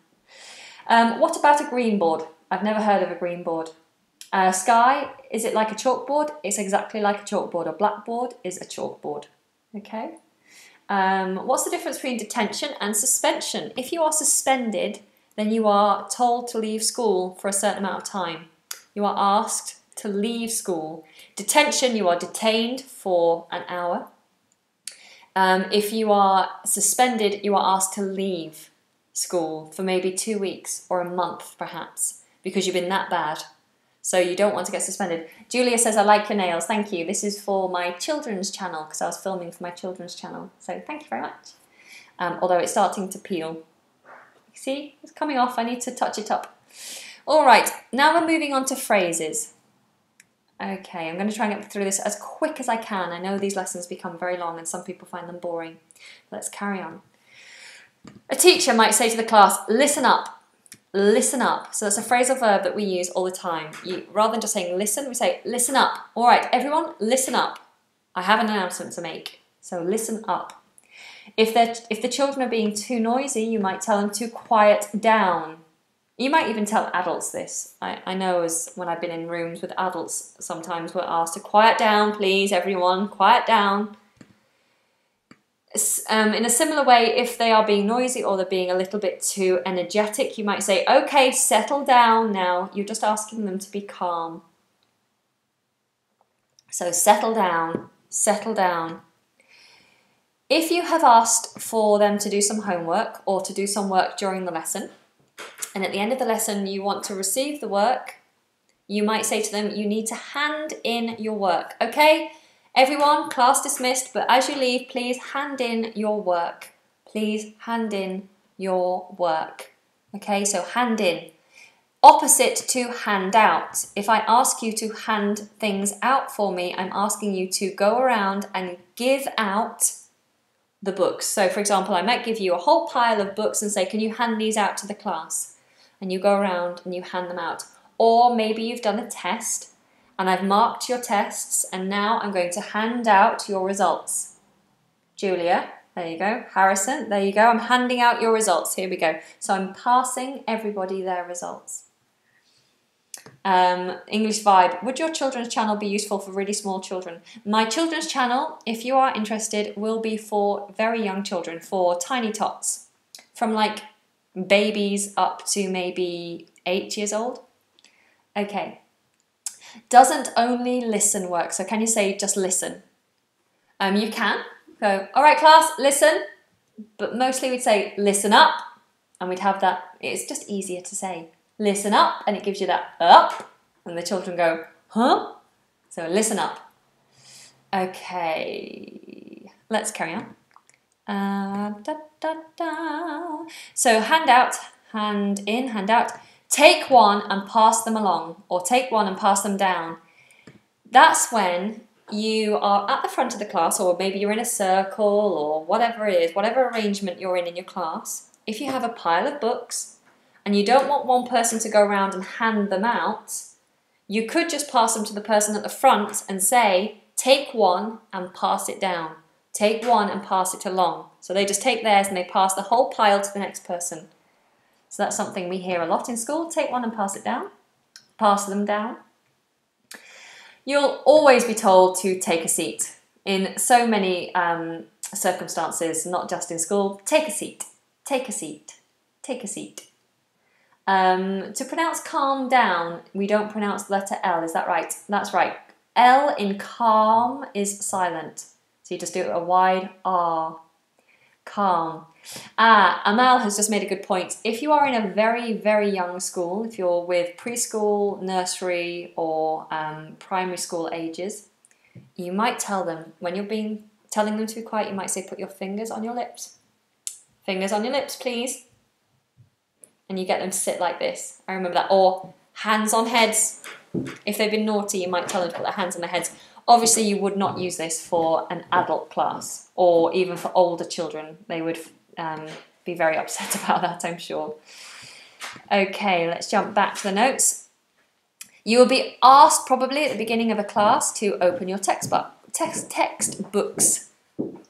Um, what about a green board? I've never heard of a green board. Uh, Sky, is it like a chalkboard? It's exactly like a chalkboard. A blackboard is a chalkboard. Okay. Um, what's the difference between detention and suspension? If you are suspended, then you are told to leave school for a certain amount of time. You are asked to leave school. Detention, you are detained for an hour. Um, if you are suspended, you are asked to leave school for maybe two weeks or a month perhaps, because you've been that bad. So you don't want to get suspended. Julia says, I like your nails. Thank you. This is for my children's channel because I was filming for my children's channel. So thank you very much. Um, although it's starting to peel. See, it's coming off. I need to touch it up. All right, now we're moving on to phrases. Okay, I'm going to try and get through this as quick as I can. I know these lessons become very long and some people find them boring. Let's carry on. A teacher might say to the class, listen up. Listen up. So that's a phrasal verb that we use all the time. You, rather than just saying listen, we say listen up. All right, everyone, listen up. I have an announcement to make, so listen up. If, if the children are being too noisy, you might tell them to quiet down. You might even tell adults this. I, I know as when I've been in rooms with adults, sometimes we're asked to quiet down, please, everyone, quiet down. Um, in a similar way, if they are being noisy or they're being a little bit too energetic, you might say, okay, settle down now. You're just asking them to be calm. So settle down, settle down. If you have asked for them to do some homework or to do some work during the lesson, and at the end of the lesson you want to receive the work, you might say to them, you need to hand in your work. Okay, everyone, class dismissed, but as you leave, please hand in your work. Please hand in your work. Okay, so hand in. Opposite to hand out. If I ask you to hand things out for me, I'm asking you to go around and give out the books. So for example, I might give you a whole pile of books and say, can you hand these out to the class? And you go around and you hand them out. Or maybe you've done a test and I've marked your tests and now I'm going to hand out your results. Julia, there you go. Harrison, there you go. I'm handing out your results. Here we go. So I'm passing everybody their results. Um, English vibe. Would your children's channel be useful for really small children? My children's channel, if you are interested, will be for very young children, for tiny tots, from like babies up to maybe eight years old. Okay. Doesn't only listen work? So can you say just listen? Um, you can go, all right, class, listen. But mostly we'd say listen up, and we'd have that. It's just easier to say. Listen up, and it gives you that up, and the children go, huh? So listen up. Okay, let's carry on. Uh, da, da, da. So hand out, hand in, hand out. Take one and pass them along, or take one and pass them down. That's when you are at the front of the class, or maybe you're in a circle, or whatever it is, whatever arrangement you're in in your class. If you have a pile of books, and you don't want one person to go around and hand them out, you could just pass them to the person at the front and say, take one and pass it down. Take one and pass it along. So they just take theirs and they pass the whole pile to the next person. So that's something we hear a lot in school. Take one and pass it down. Pass them down. You'll always be told to take a seat. In so many um, circumstances, not just in school, take a seat, take a seat, take a seat. Um, to pronounce calm down, we don't pronounce the letter L, is that right? That's right. L in calm is silent. So you just do a wide R. Calm. Ah, Amal has just made a good point. If you are in a very, very young school, if you're with preschool, nursery, or um, primary school ages, you might tell them, when you're being telling them to be quiet, you might say, put your fingers on your lips. Fingers on your lips, please. And you get them to sit like this. I remember that. Or hands on heads. If they've been naughty, you might tell them to put their hands on their heads. Obviously, you would not use this for an adult class or even for older children. They would um, be very upset about that, I'm sure. Okay, let's jump back to the notes. You will be asked probably at the beginning of a class to open your textbook, text, textbooks.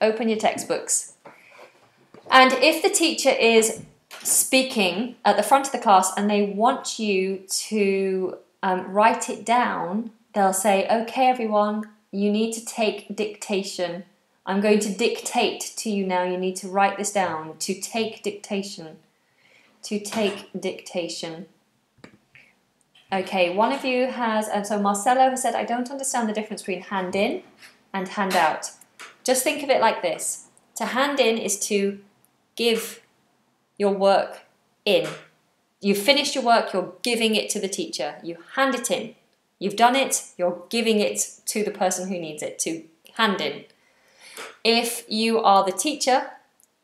Open your textbooks. And if the teacher is speaking at the front of the class and they want you to um, write it down, they'll say, okay everyone, you need to take dictation. I'm going to dictate to you now, you need to write this down. To take dictation. To take dictation. Okay, one of you has, and so Marcelo has said, I don't understand the difference between hand in and hand out. Just think of it like this. To hand in is to give your work in. You've finished your work, you're giving it to the teacher. You hand it in. You've done it, you're giving it to the person who needs it, to hand in. If you are the teacher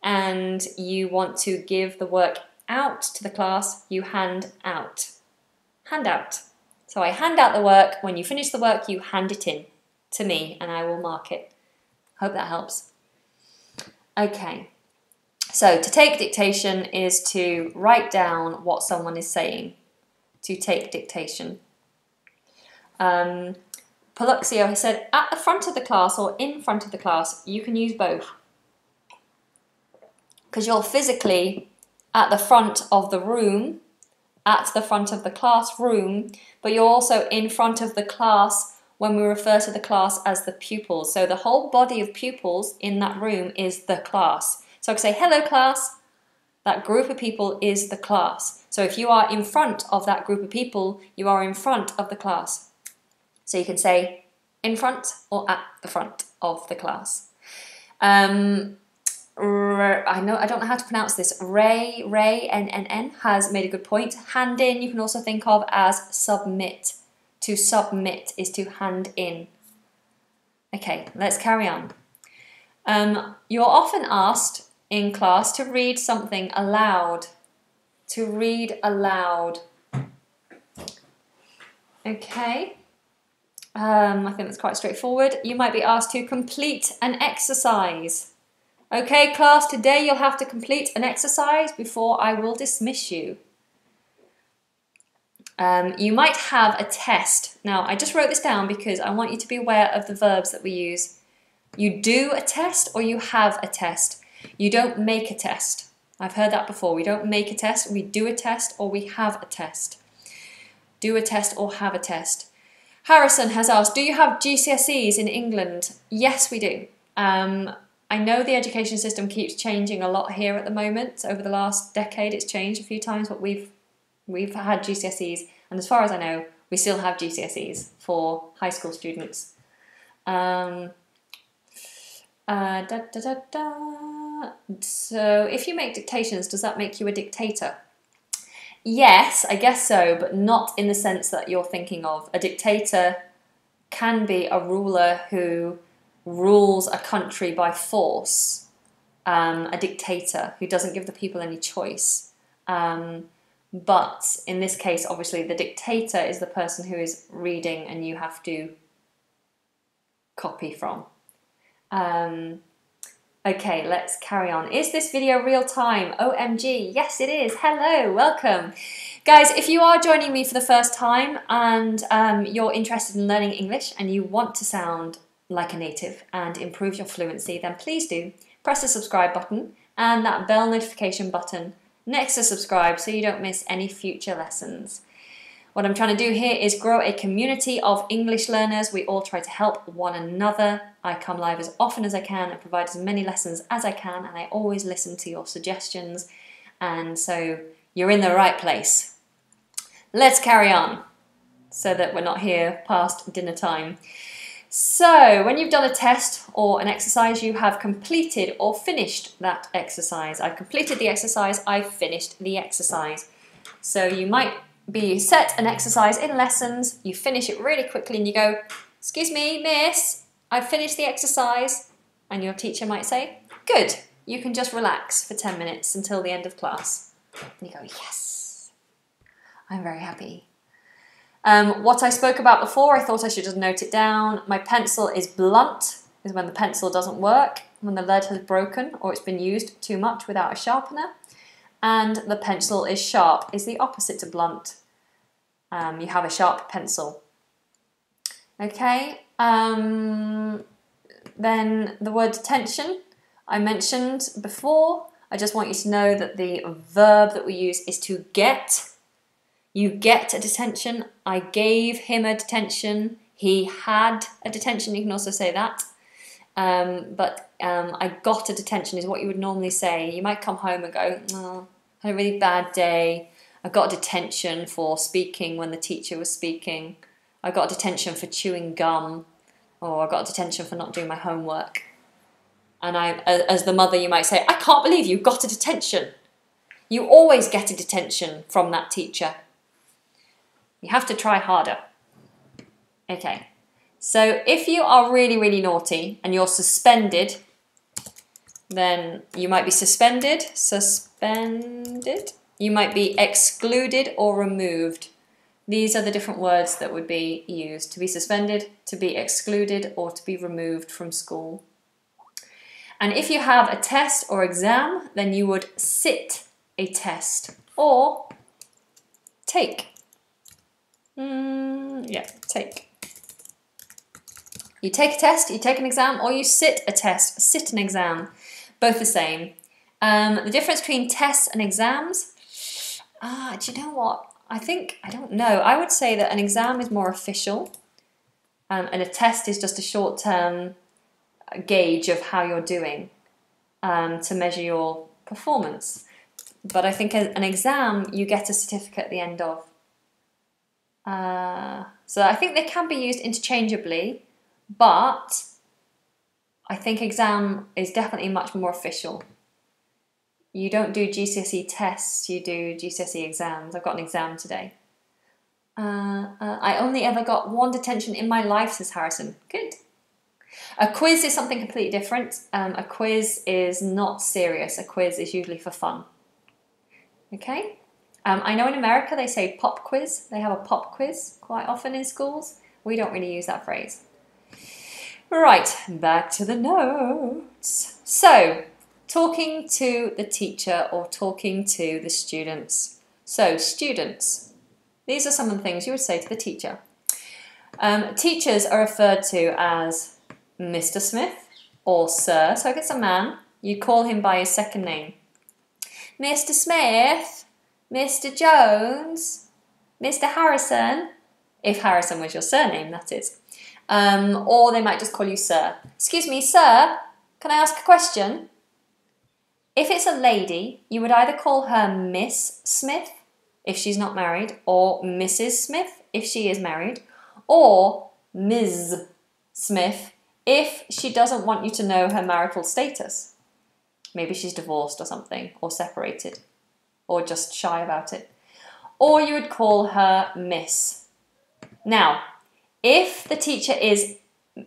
and you want to give the work out to the class, you hand out. Hand out. So I hand out the work. When you finish the work, you hand it in to me and I will mark it. Hope that helps. Okay. So to take dictation is to write down what someone is saying. To take dictation. Um, Paluxio has said, at the front of the class or in front of the class, you can use both. Because you're physically at the front of the room, at the front of the classroom, but you're also in front of the class when we refer to the class as the pupils. So the whole body of pupils in that room is the class. So I could say, hello class, that group of people is the class. So if you are in front of that group of people, you are in front of the class. So you can say in front or at the front of the class. Um, I know I don't know how to pronounce this. Ray, Ray, N N N has made a good point. Hand in, you can also think of as submit. To submit is to hand in. Okay, let's carry on. Um, you're often asked in class to read something aloud. To read aloud. Okay. Um, I think that's quite straightforward. You might be asked to complete an exercise. Okay, class, today you'll have to complete an exercise before I will dismiss you. Um, you might have a test. Now, I just wrote this down because I want you to be aware of the verbs that we use. You do a test or you have a test. You don't make a test. I've heard that before. We don't make a test, we do a test or we have a test. Do a test or have a test. Harrison has asked, do you have G C S Es in England? Yes, we do. Um, I know the education system keeps changing a lot here at the moment. Over the last decade, it's changed a few times, but we've, we've had G C S Es. And as far as I know, we still have G C S Es for high school students. Um, uh, da, da, da, da. So if you make dictations, does that make you a dictator? Yes, I guess so, but not in the sense that you're thinking of. A dictator can be a ruler who rules a country by force, um, a dictator who doesn't give the people any choice. Um, but in this case, obviously, the dictator is the person who is reading and you have to copy from. Um, Okay, let's carry on. Is this video real time? O M G, yes it is. Hello, welcome. Guys, if you are joining me for the first time and um, you're interested in learning English and you want to sound like a native and improve your fluency, then please do press the subscribe button and that bell notification button next to subscribe so you don't miss any future lessons. What I'm trying to do here is grow a community of English learners. We all try to help one another. I come live as often as I can and provide as many lessons as I can, and I always listen to your suggestions, and so you're in the right place. Let's carry on so that we're not here past dinner time. So, when you've done a test or an exercise, you have completed or finished that exercise. I've completed the exercise, I've finished the exercise. So you might be you set an exercise in lessons, you finish it really quickly and you go, excuse me, miss, I've finished the exercise. And your teacher might say, good, you can just relax for ten minutes until the end of class. And you go, yes, I'm very happy. Um, what I spoke about before, I thought I should just note it down. My pencil is blunt, is when the pencil doesn't work, when the lead has broken or it's been used too much without a sharpener. And the pencil is sharp, is the opposite to blunt. Um, you have a sharp pencil. Okay, um, then the word tension I mentioned before. I just want you to know that the verb that we use is to get. You get a detention. I gave him a detention. He had a detention. You can also say that. Um, but um, I got a detention is what you would normally say. You might come home and go, oh, I had a really bad day. I got a detention for speaking when the teacher was speaking. I got a detention for chewing gum, or I got a detention for not doing my homework. And I, as the mother, you might say, I can't believe you got a detention. You always get a detention from that teacher. You have to try harder. Okay. So if you are really, really naughty and you're suspended, then you might be suspended, suspended. You might be excluded or removed. These are the different words that would be used. To be suspended, to be excluded, or to be removed from school. And if you have a test or exam, then you would sit a test or take. Mm, yeah, take. You take a test, you take an exam, or you sit a test, sit an exam, both the same. Um, the difference between tests and exams, ah, do you know what? I think, I don't know, I would say that an exam is more official, um, and a test is just a short-term gauge of how you're doing um, to measure your performance. But I think an exam, you get a certificate at the end of. Uh, so I think they can be used interchangeably. But I think exam is definitely much more official. You don't do G C S E tests, you do G C S E exams. I've got an exam today. Uh, uh, I only ever got one detention in my life, says Harrison. Good. A quiz is something completely different. Um, a quiz is not serious. A quiz is usually for fun. Okay? Um, I know in America they say pop quiz. They have a pop quiz quite often in schools. We don't really use that phrase. Right, back to the notes. So, talking to the teacher or talking to the students. So, students. These are some of the things you would say to the teacher. Um, teachers are referred to as Mister Smith or Sir. So if it's a man, you call him by his second name. Mister Smith, Mister Jones, Mister Harrison, if Harrison was your surname, that is. Um, or they might just call you Sir. Excuse me, Sir, can I ask a question? If it's a lady, you would either call her Miss Smith, if she's not married, or Missus Smith, if she is married, or Miz Smith if she doesn't want you to know her marital status. Maybe she's divorced or something, or separated, or just shy about it. Or you would call her Miss. Now, if the teacher is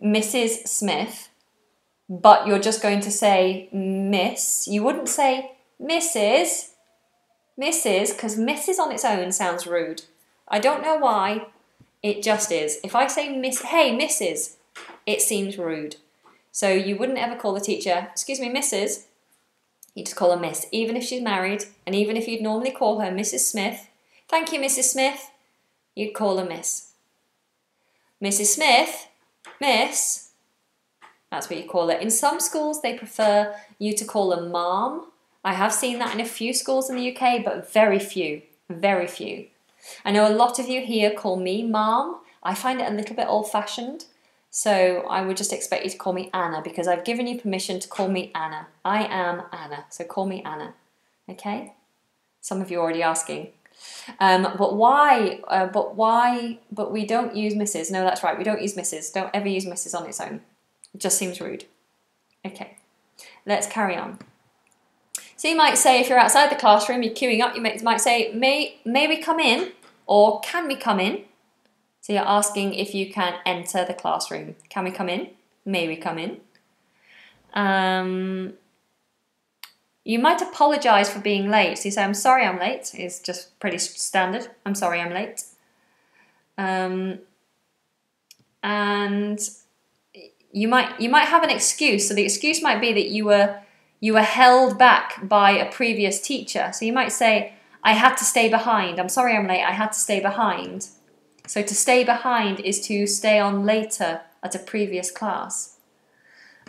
Missus Smith, but you're just going to say Miss, you wouldn't say Missus, Missus, because Missus on its own sounds rude. I don't know why. It just is. If I say, Miss, hey, Missus, it seems rude. So you wouldn't ever call the teacher, excuse me, Missus. You just call her Miss, even if she's married, and even if you'd normally call her Missus Smith. Thank you, Missus Smith. You'd call her Miss. Missus Smith, Miss, that's what you call it. In some schools, they prefer you to call her Ma'am. I have seen that in a few schools in the U K, but very few, very few. I know a lot of you here call me Ma'am. I find it a little bit old-fashioned, so I would just expect you to call me Anna because I've given you permission to call me Anna. I am Anna, so call me Anna, okay? Some of you are already asking. Um, but why, uh, but why, but we don't use Missus No, that's right, we don't use Missus Don't ever use Missus on its own. It just seems rude. Okay, let's carry on. So you might say, if you're outside the classroom, you're queuing up, you might say, may, may we come in? Or can we come in? So you're asking if you can enter the classroom. Can we come in? May we come in? Um, you might apologise for being late. So you say, I'm sorry I'm late. It's just pretty standard. I'm sorry I'm late. Um, and you might, you might have an excuse. So the excuse might be that you were... You were held back by a previous teacher. So you might say, I had to stay behind. I'm sorry I'm late, I had to stay behind. So to stay behind is to stay on later at a previous class.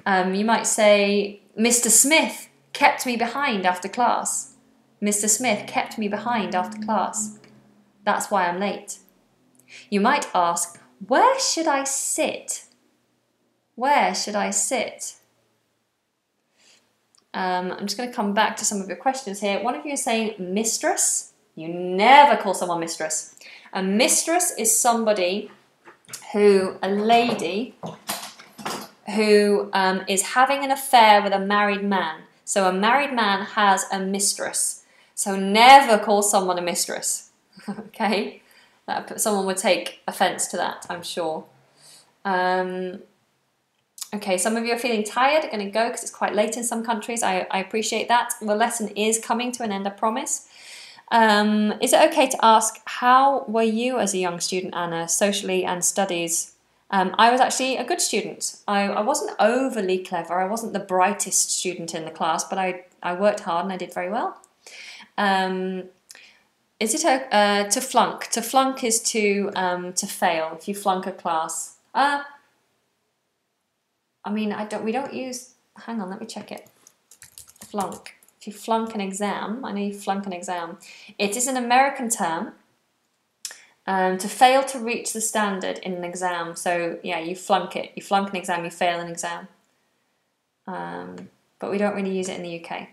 Um, you might say, Mister Smith kept me behind after class. Mister Smith kept me behind after class. That's why I'm late. You might ask, where should I sit? Where should I sit? Um, I'm just going to come back to some of your questions here. One of you is saying mistress. You never call someone mistress. A mistress is somebody who, a lady, who um, is having an affair with a married man. So a married man has a mistress. So never call someone a mistress. Okay? That, someone would take offence to that, I'm sure. Um... Okay, some of you are feeling tired, are going to go because it's quite late in some countries. I, I appreciate that. The lesson is coming to an end, I promise. Um, is it okay to ask, how were you as a young student, Anna, socially and studies? Um, I was actually a good student. I, I wasn't overly clever. I wasn't the brightest student in the class, but I, I worked hard and I did very well. Um, is it a, uh, to flunk? To flunk is to, um, to fail. If you flunk a class... Uh, I mean, I don't, we don't use, hang on, let me check it. Flunk. If you flunk an exam, I know you flunk an exam. It is an American term um, to fail to reach the standard in an exam. So, yeah, you flunk it. You flunk an exam, you fail an exam. Um, but we don't really use it in the U K.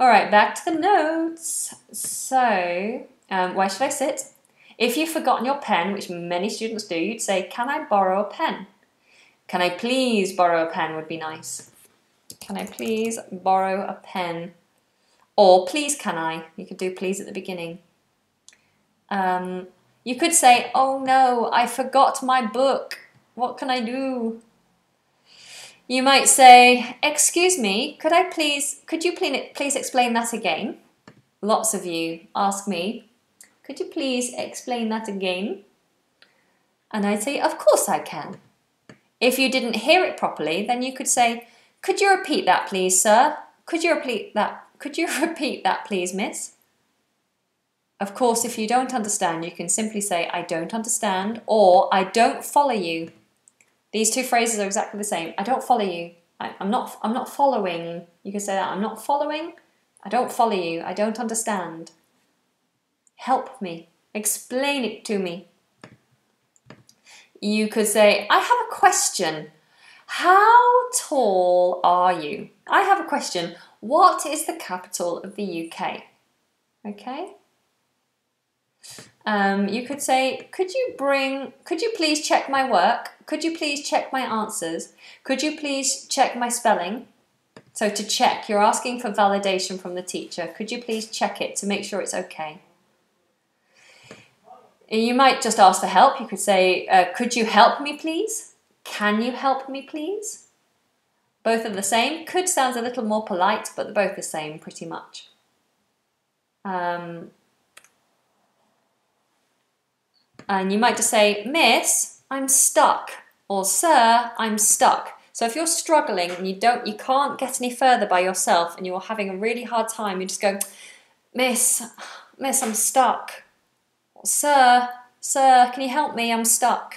All right, back to the notes. So, um, where should I sit? If you've forgotten your pen, which many students do, you'd say, can I borrow a pen? Can I please borrow a pen would be nice. Can I please borrow a pen? Or please can I? You could do please at the beginning. Um, you could say, oh no, I forgot my book. What can I do? You might say, excuse me, could I please, could you please, please explain that again? Lots of you ask me, could you please explain that again? And I'd say, of course I can. If you didn't hear it properly, then you could say, could you repeat that please, sir? Could you repeat that, could you repeat that please, miss? Of course, if you don't understand, you can simply say, I don't understand, or I don't follow you. These two phrases are exactly the same. I don't follow you. I, I'm not, I'm not following. You can say that. I'm not following. I don't follow you. I don't understand. Help me. Explain it to me. You could say, I have a question. How tall are you? I have a question. What is the capital of the U K? Okay. Um, you could say, could you bring, could you please check my work? Could you please check my answers? Could you please check my spelling? So to check, you're asking for validation from the teacher. Could you please check it to make sure it's okay? You might just ask for help. You could say, uh, could you help me please? Can you help me please? Both are the same. Could sounds a little more polite, but they're both the same pretty much. Um, and you might just say, miss, I'm stuck, or sir, I'm stuck. So if you're struggling and you don't, you can't get any further by yourself and you're having a really hard time, you just go, miss, miss, I'm stuck. Or, sir, sir, can you help me? I'm stuck.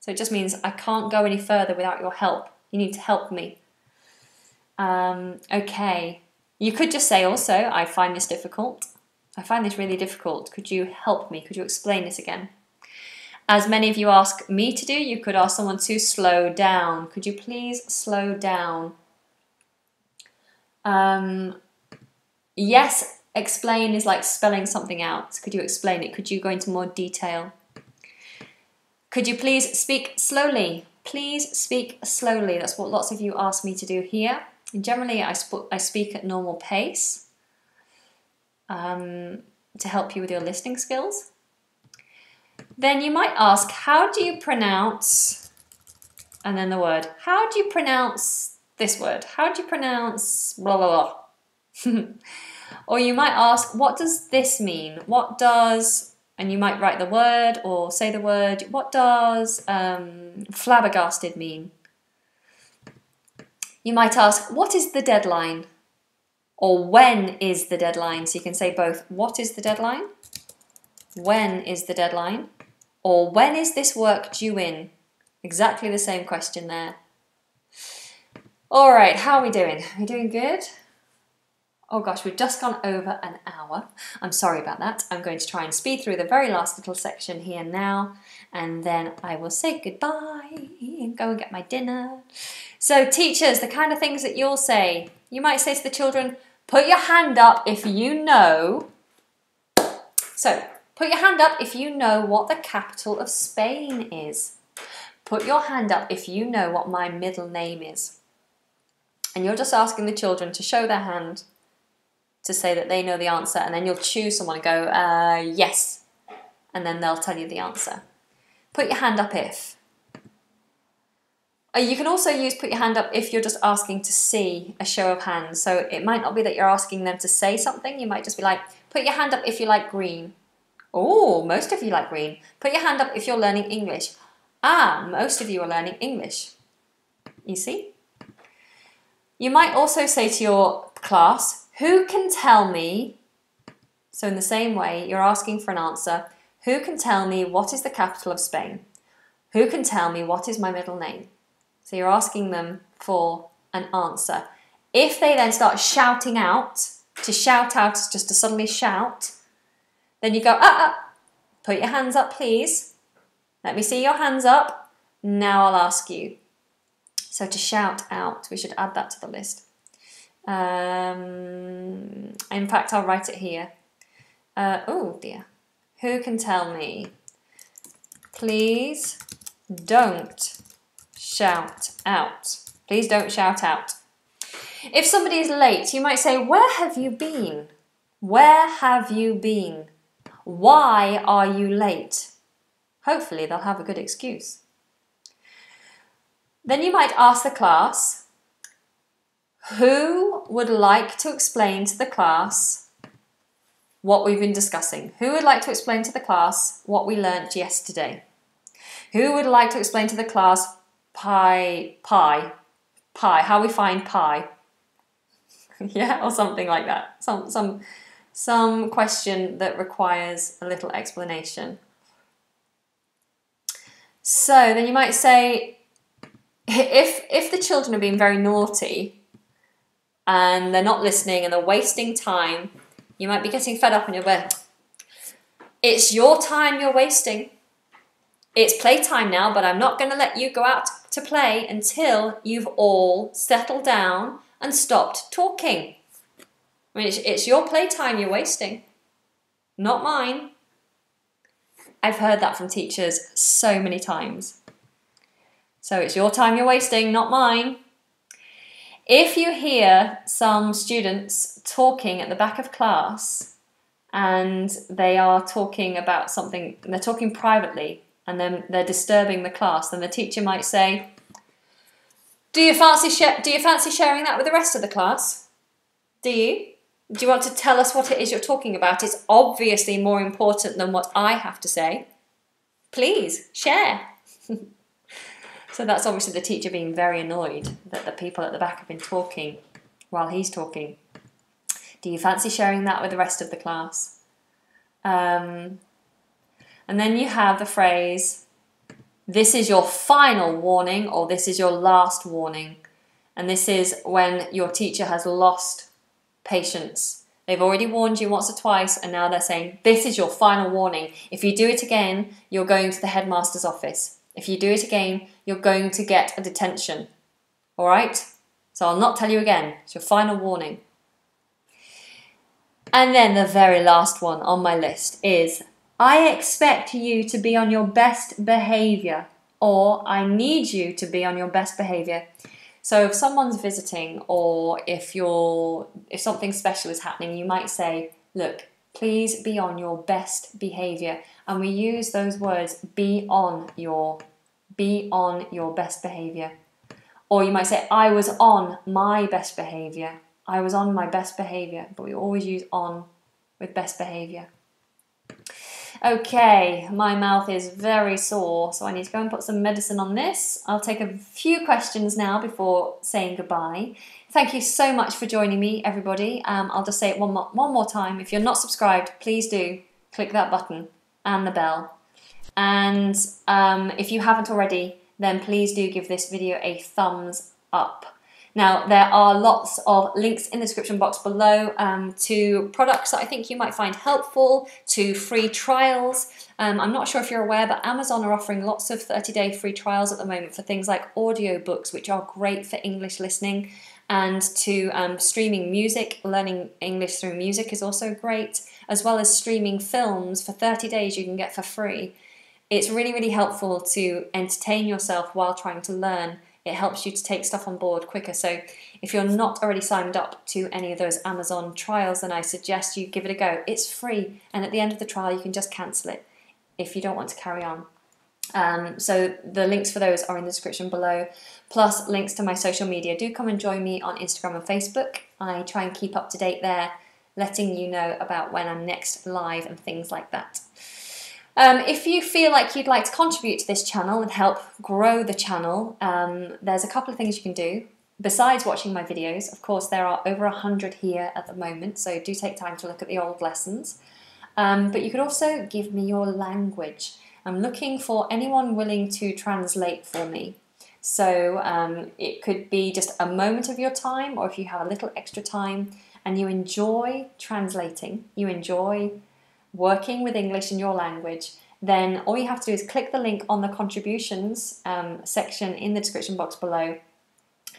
So it just means I can't go any further without your help. You need to help me. Um, okay. You could just say also, I find this difficult. I find this really difficult. Could you help me? Could you explain this again? As many of you ask me to do, you could ask someone to slow down. Could you please slow down? Um, yes, explain is like spelling something out. Could you explain it? Could you go into more detail? Could you please speak slowly? Please speak slowly. That's what lots of you ask me to do here. And generally, I, sp I speak at normal pace um, to help you with your listening skills. Then you might ask, how do you pronounce, and then the word, how do you pronounce this word? How do you pronounce blah, blah, blah? Or you might ask, what does this mean? What does, and you might write the word or say the word, what does um, flabbergasted mean? You might ask, what is the deadline? Or when is the deadline? So you can say both, what is the deadline? When is the deadline? Or when is this work due in? Exactly the same question there. All right, how are we doing? Are we doing good? Oh gosh, we've just gone over an hour. I'm sorry about that. I'm going to try and speed through the very last little section here now, and then I will say goodbye and go and get my dinner. So teachers, the kind of things that you'll say. You might say to the children, put your hand up if you know. So, put your hand up if you know what the capital of Spain is. Put your hand up if you know what my middle name is. And you're just asking the children to show their hand to say that they know the answer, and then you'll choose someone and go, uh, yes, and then they'll tell you the answer. Put your hand up if. You can also use put your hand up if you're just asking to see a show of hands. So it might not be that you're asking them to say something. You might just be like, put your hand up if you like green. Oh, most of you like green. Put your hand up if you're learning English. Ah, most of you are learning English. You see? You might also say to your class, who can tell me? So in the same way, you're asking for an answer. Who can tell me what is the capital of Spain? Who can tell me what is my middle name? So you're asking them for an answer. If they then start shouting out, to shout out is just to suddenly shout, then you go, up, up, put your hands up, please. Let me see your hands up. Now I'll ask you. So to shout out, we should add that to the list. Um, in fact, I'll write it here. Uh, oh dear. Who can tell me? Please don't shout out. Please don't shout out. If somebody is late, you might say, where have you been? Where have you been? Why are you late? Hopefully they'll have a good excuse. Then you might ask the class, who would like to explain to the class what we've been discussing? Who would like to explain to the class what we learnt yesterday? Who would like to explain to the class pi, pi, pi, how we find pi? Yeah, or something like that. Some, some, some question that requires a little explanation. So then you might say, if, if the children are being very naughty and they're not listening and they're wasting time, you might be getting fed up and you're like, it's your time you're wasting. It's playtime now, but I'm not going to let you go out to play until you've all settled down and stopped talking. I mean, it's, it's your playtime you're wasting, not mine. I've heard that from teachers so many times. So it's your time you're wasting, not mine. If you hear some students talking at the back of class and they are talking about something, and they're talking privately, and then they're disturbing the class, then the teacher might say, do you fancy sh- do you fancy sharing that with the rest of the class? Do you? Do you want to tell us what it is you're talking about? It's obviously more important than what I have to say. Please, share. So that's obviously the teacher being very annoyed that the people at the back have been talking while he's talking. Do you fancy sharing that with the rest of the class? Um... And then you have the phrase, this is your final warning, or this is your last warning. And this is when your teacher has lost patience. They've already warned you once or twice, and now they're saying, this is your final warning. If you do it again, you're going to the headmaster's office. If you do it again, you're going to get a detention. All right? So I'll not tell you again. It's your final warning. And then the very last one on my list is, I expect you to be on your best behaviour, or I need you to be on your best behaviour. So if someone's visiting, or if you're, if something special is happening, you might say, look, please be on your best behaviour. And we use those words, be on your, be on your best behaviour. Or you might say, I was on my best behaviour. I was on my best behaviour. But we always use on with best behaviour. Okay, my mouth is very sore, so I need to go and put some medicine on this. I'll take a few questions now before saying goodbye. Thank you so much for joining me, everybody. Um, I'll just say it one more, one more time. If you're not subscribed, please do click that button and the bell. And um, if you haven't already, then please do give this video a thumbs up. Now, there are lots of links in the description box below um, to products that I think you might find helpful, to free trials. Um, I'm not sure if you're aware, but Amazon are offering lots of thirty day free trials at the moment for things like audiobooks, which are great for English listening, and to um, streaming music. Learning English through music is also great, as well as streaming films for thirty days you can get for free. It's really, really helpful to entertain yourself while trying to learn. It helps you to take stuff on board quicker. So if you're not already signed up to any of those Amazon trials, then I suggest you give it a go. It's free, and at the end of the trial you can just cancel it if you don't want to carry on. Um, so the links for those are in the description below, plus links to my social media. Do come and join me on Instagram and Facebook. I try and keep up to date there, letting you know about when I'm next live and things like that. Um, if you feel like you'd like to contribute to this channel and help grow the channel, um, there's a couple of things you can do. Besides watching my videos, of course, there are over a hundred here at the moment, so do take time to look at the old lessons. Um, but you could also give me your language. I'm looking for anyone willing to translate for me. So um, it could be just a moment of your time, or if you have a little extra time and you enjoy translating, you enjoy working with English in your language, then all you have to do is click the link on the contributions um, section in the description box below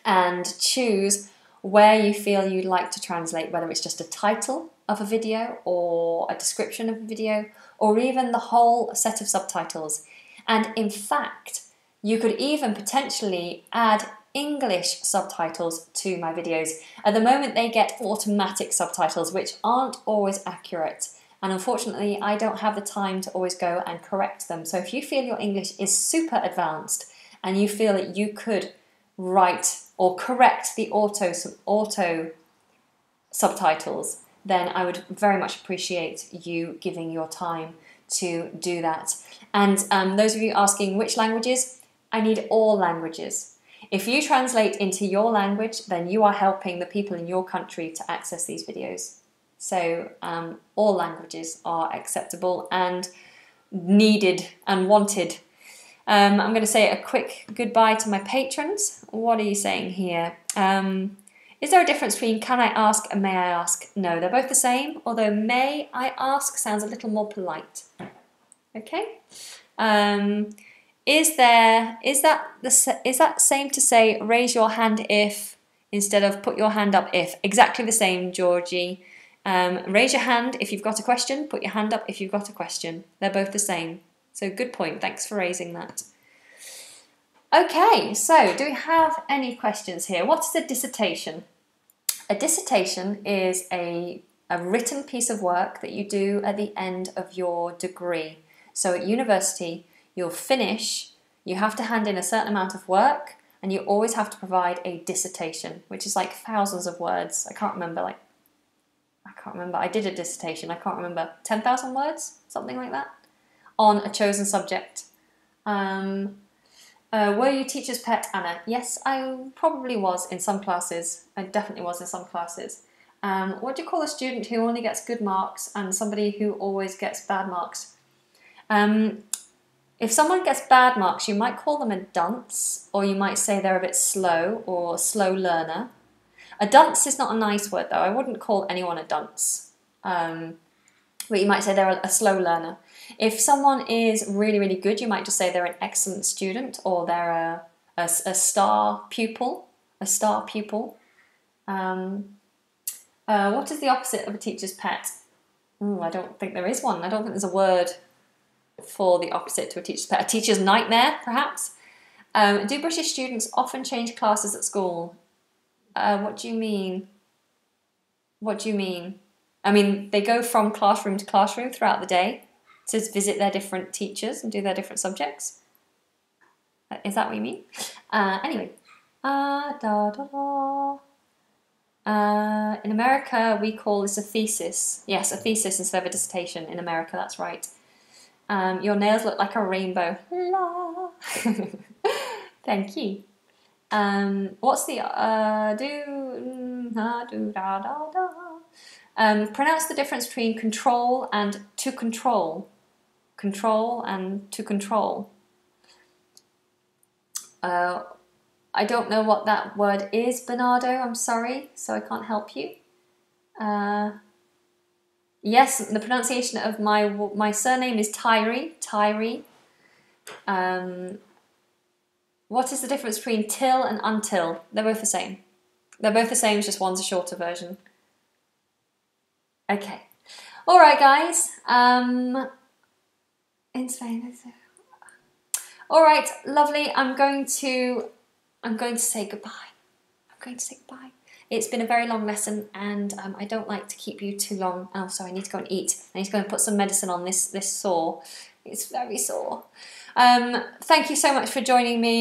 and choose where you feel you'd like to translate, whether it's just a title of a video or a description of a video, or even the whole set of subtitles. And in fact, you could even potentially add English subtitles to my videos. At the moment they get automatic subtitles which aren't always accurate, and unfortunately I don't have the time to always go and correct them. So if you feel your English is super advanced and you feel that you could write or correct the auto, auto subtitles, then I would very much appreciate you giving your time to do that. And um, those of you asking which languages, I need all languages. If you translate into your language, then you are helping the people in your country to access these videos. So um, all languages are acceptable and needed and wanted. Um, I'm going to say a quick goodbye to my patrons. What are you saying here? Um, Is there a difference between can I ask and may I ask? No, they're both the same, although may I ask sounds a little more polite. Okay? Um, is there, is that, the, is that same to say raise your hand if instead of put your hand up if? Exactly the same, Georgie. Um, raise your hand if you've got a question, put your hand up if you've got a question. They're both the same. So good point, thanks for raising that. Okay, so do we have any questions here? What is a dissertation? A dissertation is a, a written piece of work that you do at the end of your degree. So at university, you'll finish, you have to hand in a certain amount of work, and you always have to provide a dissertation, which is like thousands of words. I can't remember, like, I can't remember. I did a dissertation, I can't remember, ten thousand words, something like that, on a chosen subject. Um, Uh, were you teacher's pet, Anna? Yes, I probably was in some classes. I definitely was in some classes. Um, what do you call a student who only gets good marks and somebody who always gets bad marks? Um, if someone gets bad marks, you might call them a dunce, or you might say they're a bit slow or a slow learner. A dunce is not a nice word, though. I wouldn't call anyone a dunce. Um, but you might say they're a slow learner. If someone is really, really good, you might just say they're an excellent student, or they're a, a, a star pupil, a star pupil. Um, uh, what is the opposite of a teacher's pet? Ooh, I don't think there is one. I don't think there's a word for the opposite to a teacher's pet. A teacher's nightmare, perhaps? Um, do British students often change classes at school? Uh, what do you mean? What do you mean? I mean, they go from classroom to classroom throughout the day to visit their different teachers and do their different subjects. Is that what you mean? Uh, anyway. Uh, da, da, da. Uh, in America, we call this a thesis. Yes, a thesis instead of a dissertation in America, that's right. Um, your nails look like a rainbow. La. Thank you. Um, what's the... Uh, do, da, do, da, da, da. Um, pronounce the difference between control and to control. Control and to control. Uh, I don't know what that word is, Bernardo, I'm sorry, so I can't help you. Uh, yes, the pronunciation of my my surname is Tyrie. Tyrie. Um, what is the difference between till and until? They're both the same. They're both the same, it's just one's a shorter version. Okay, all right, guys. Um, in Spain, all right, lovely. I'm going to, I'm going to say goodbye. I'm going to say goodbye. It's been a very long lesson, and um, I don't like to keep you too long. Oh, sorry, I need to go and eat. I need to go and put some medicine on this this sore. It's very sore. Um, thank you so much for joining me.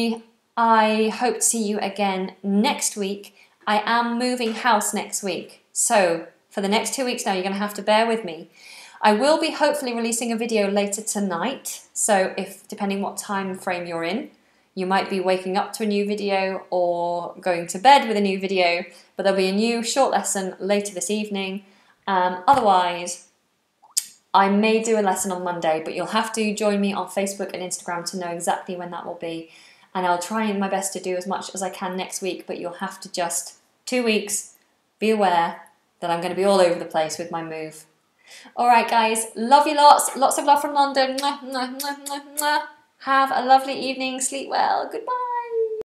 I hope to see you again next week. I am moving house next week, so. For the next two weeks now, you're going to have to bear with me. I will be hopefully releasing a video later tonight, so if, depending what time frame you're in, you might be waking up to a new video or going to bed with a new video, but there'll be a new short lesson later this evening. Um, otherwise, I may do a lesson on Monday, but you'll have to join me on Facebook and Instagram to know exactly when that will be, and I'll try my best to do as much as I can next week, but you'll have to just, two weeks, be aware that I'm going to be all over the place with my move. All right, guys, love you lots. Lots of love from London. Have a lovely evening. Sleep well. Goodbye.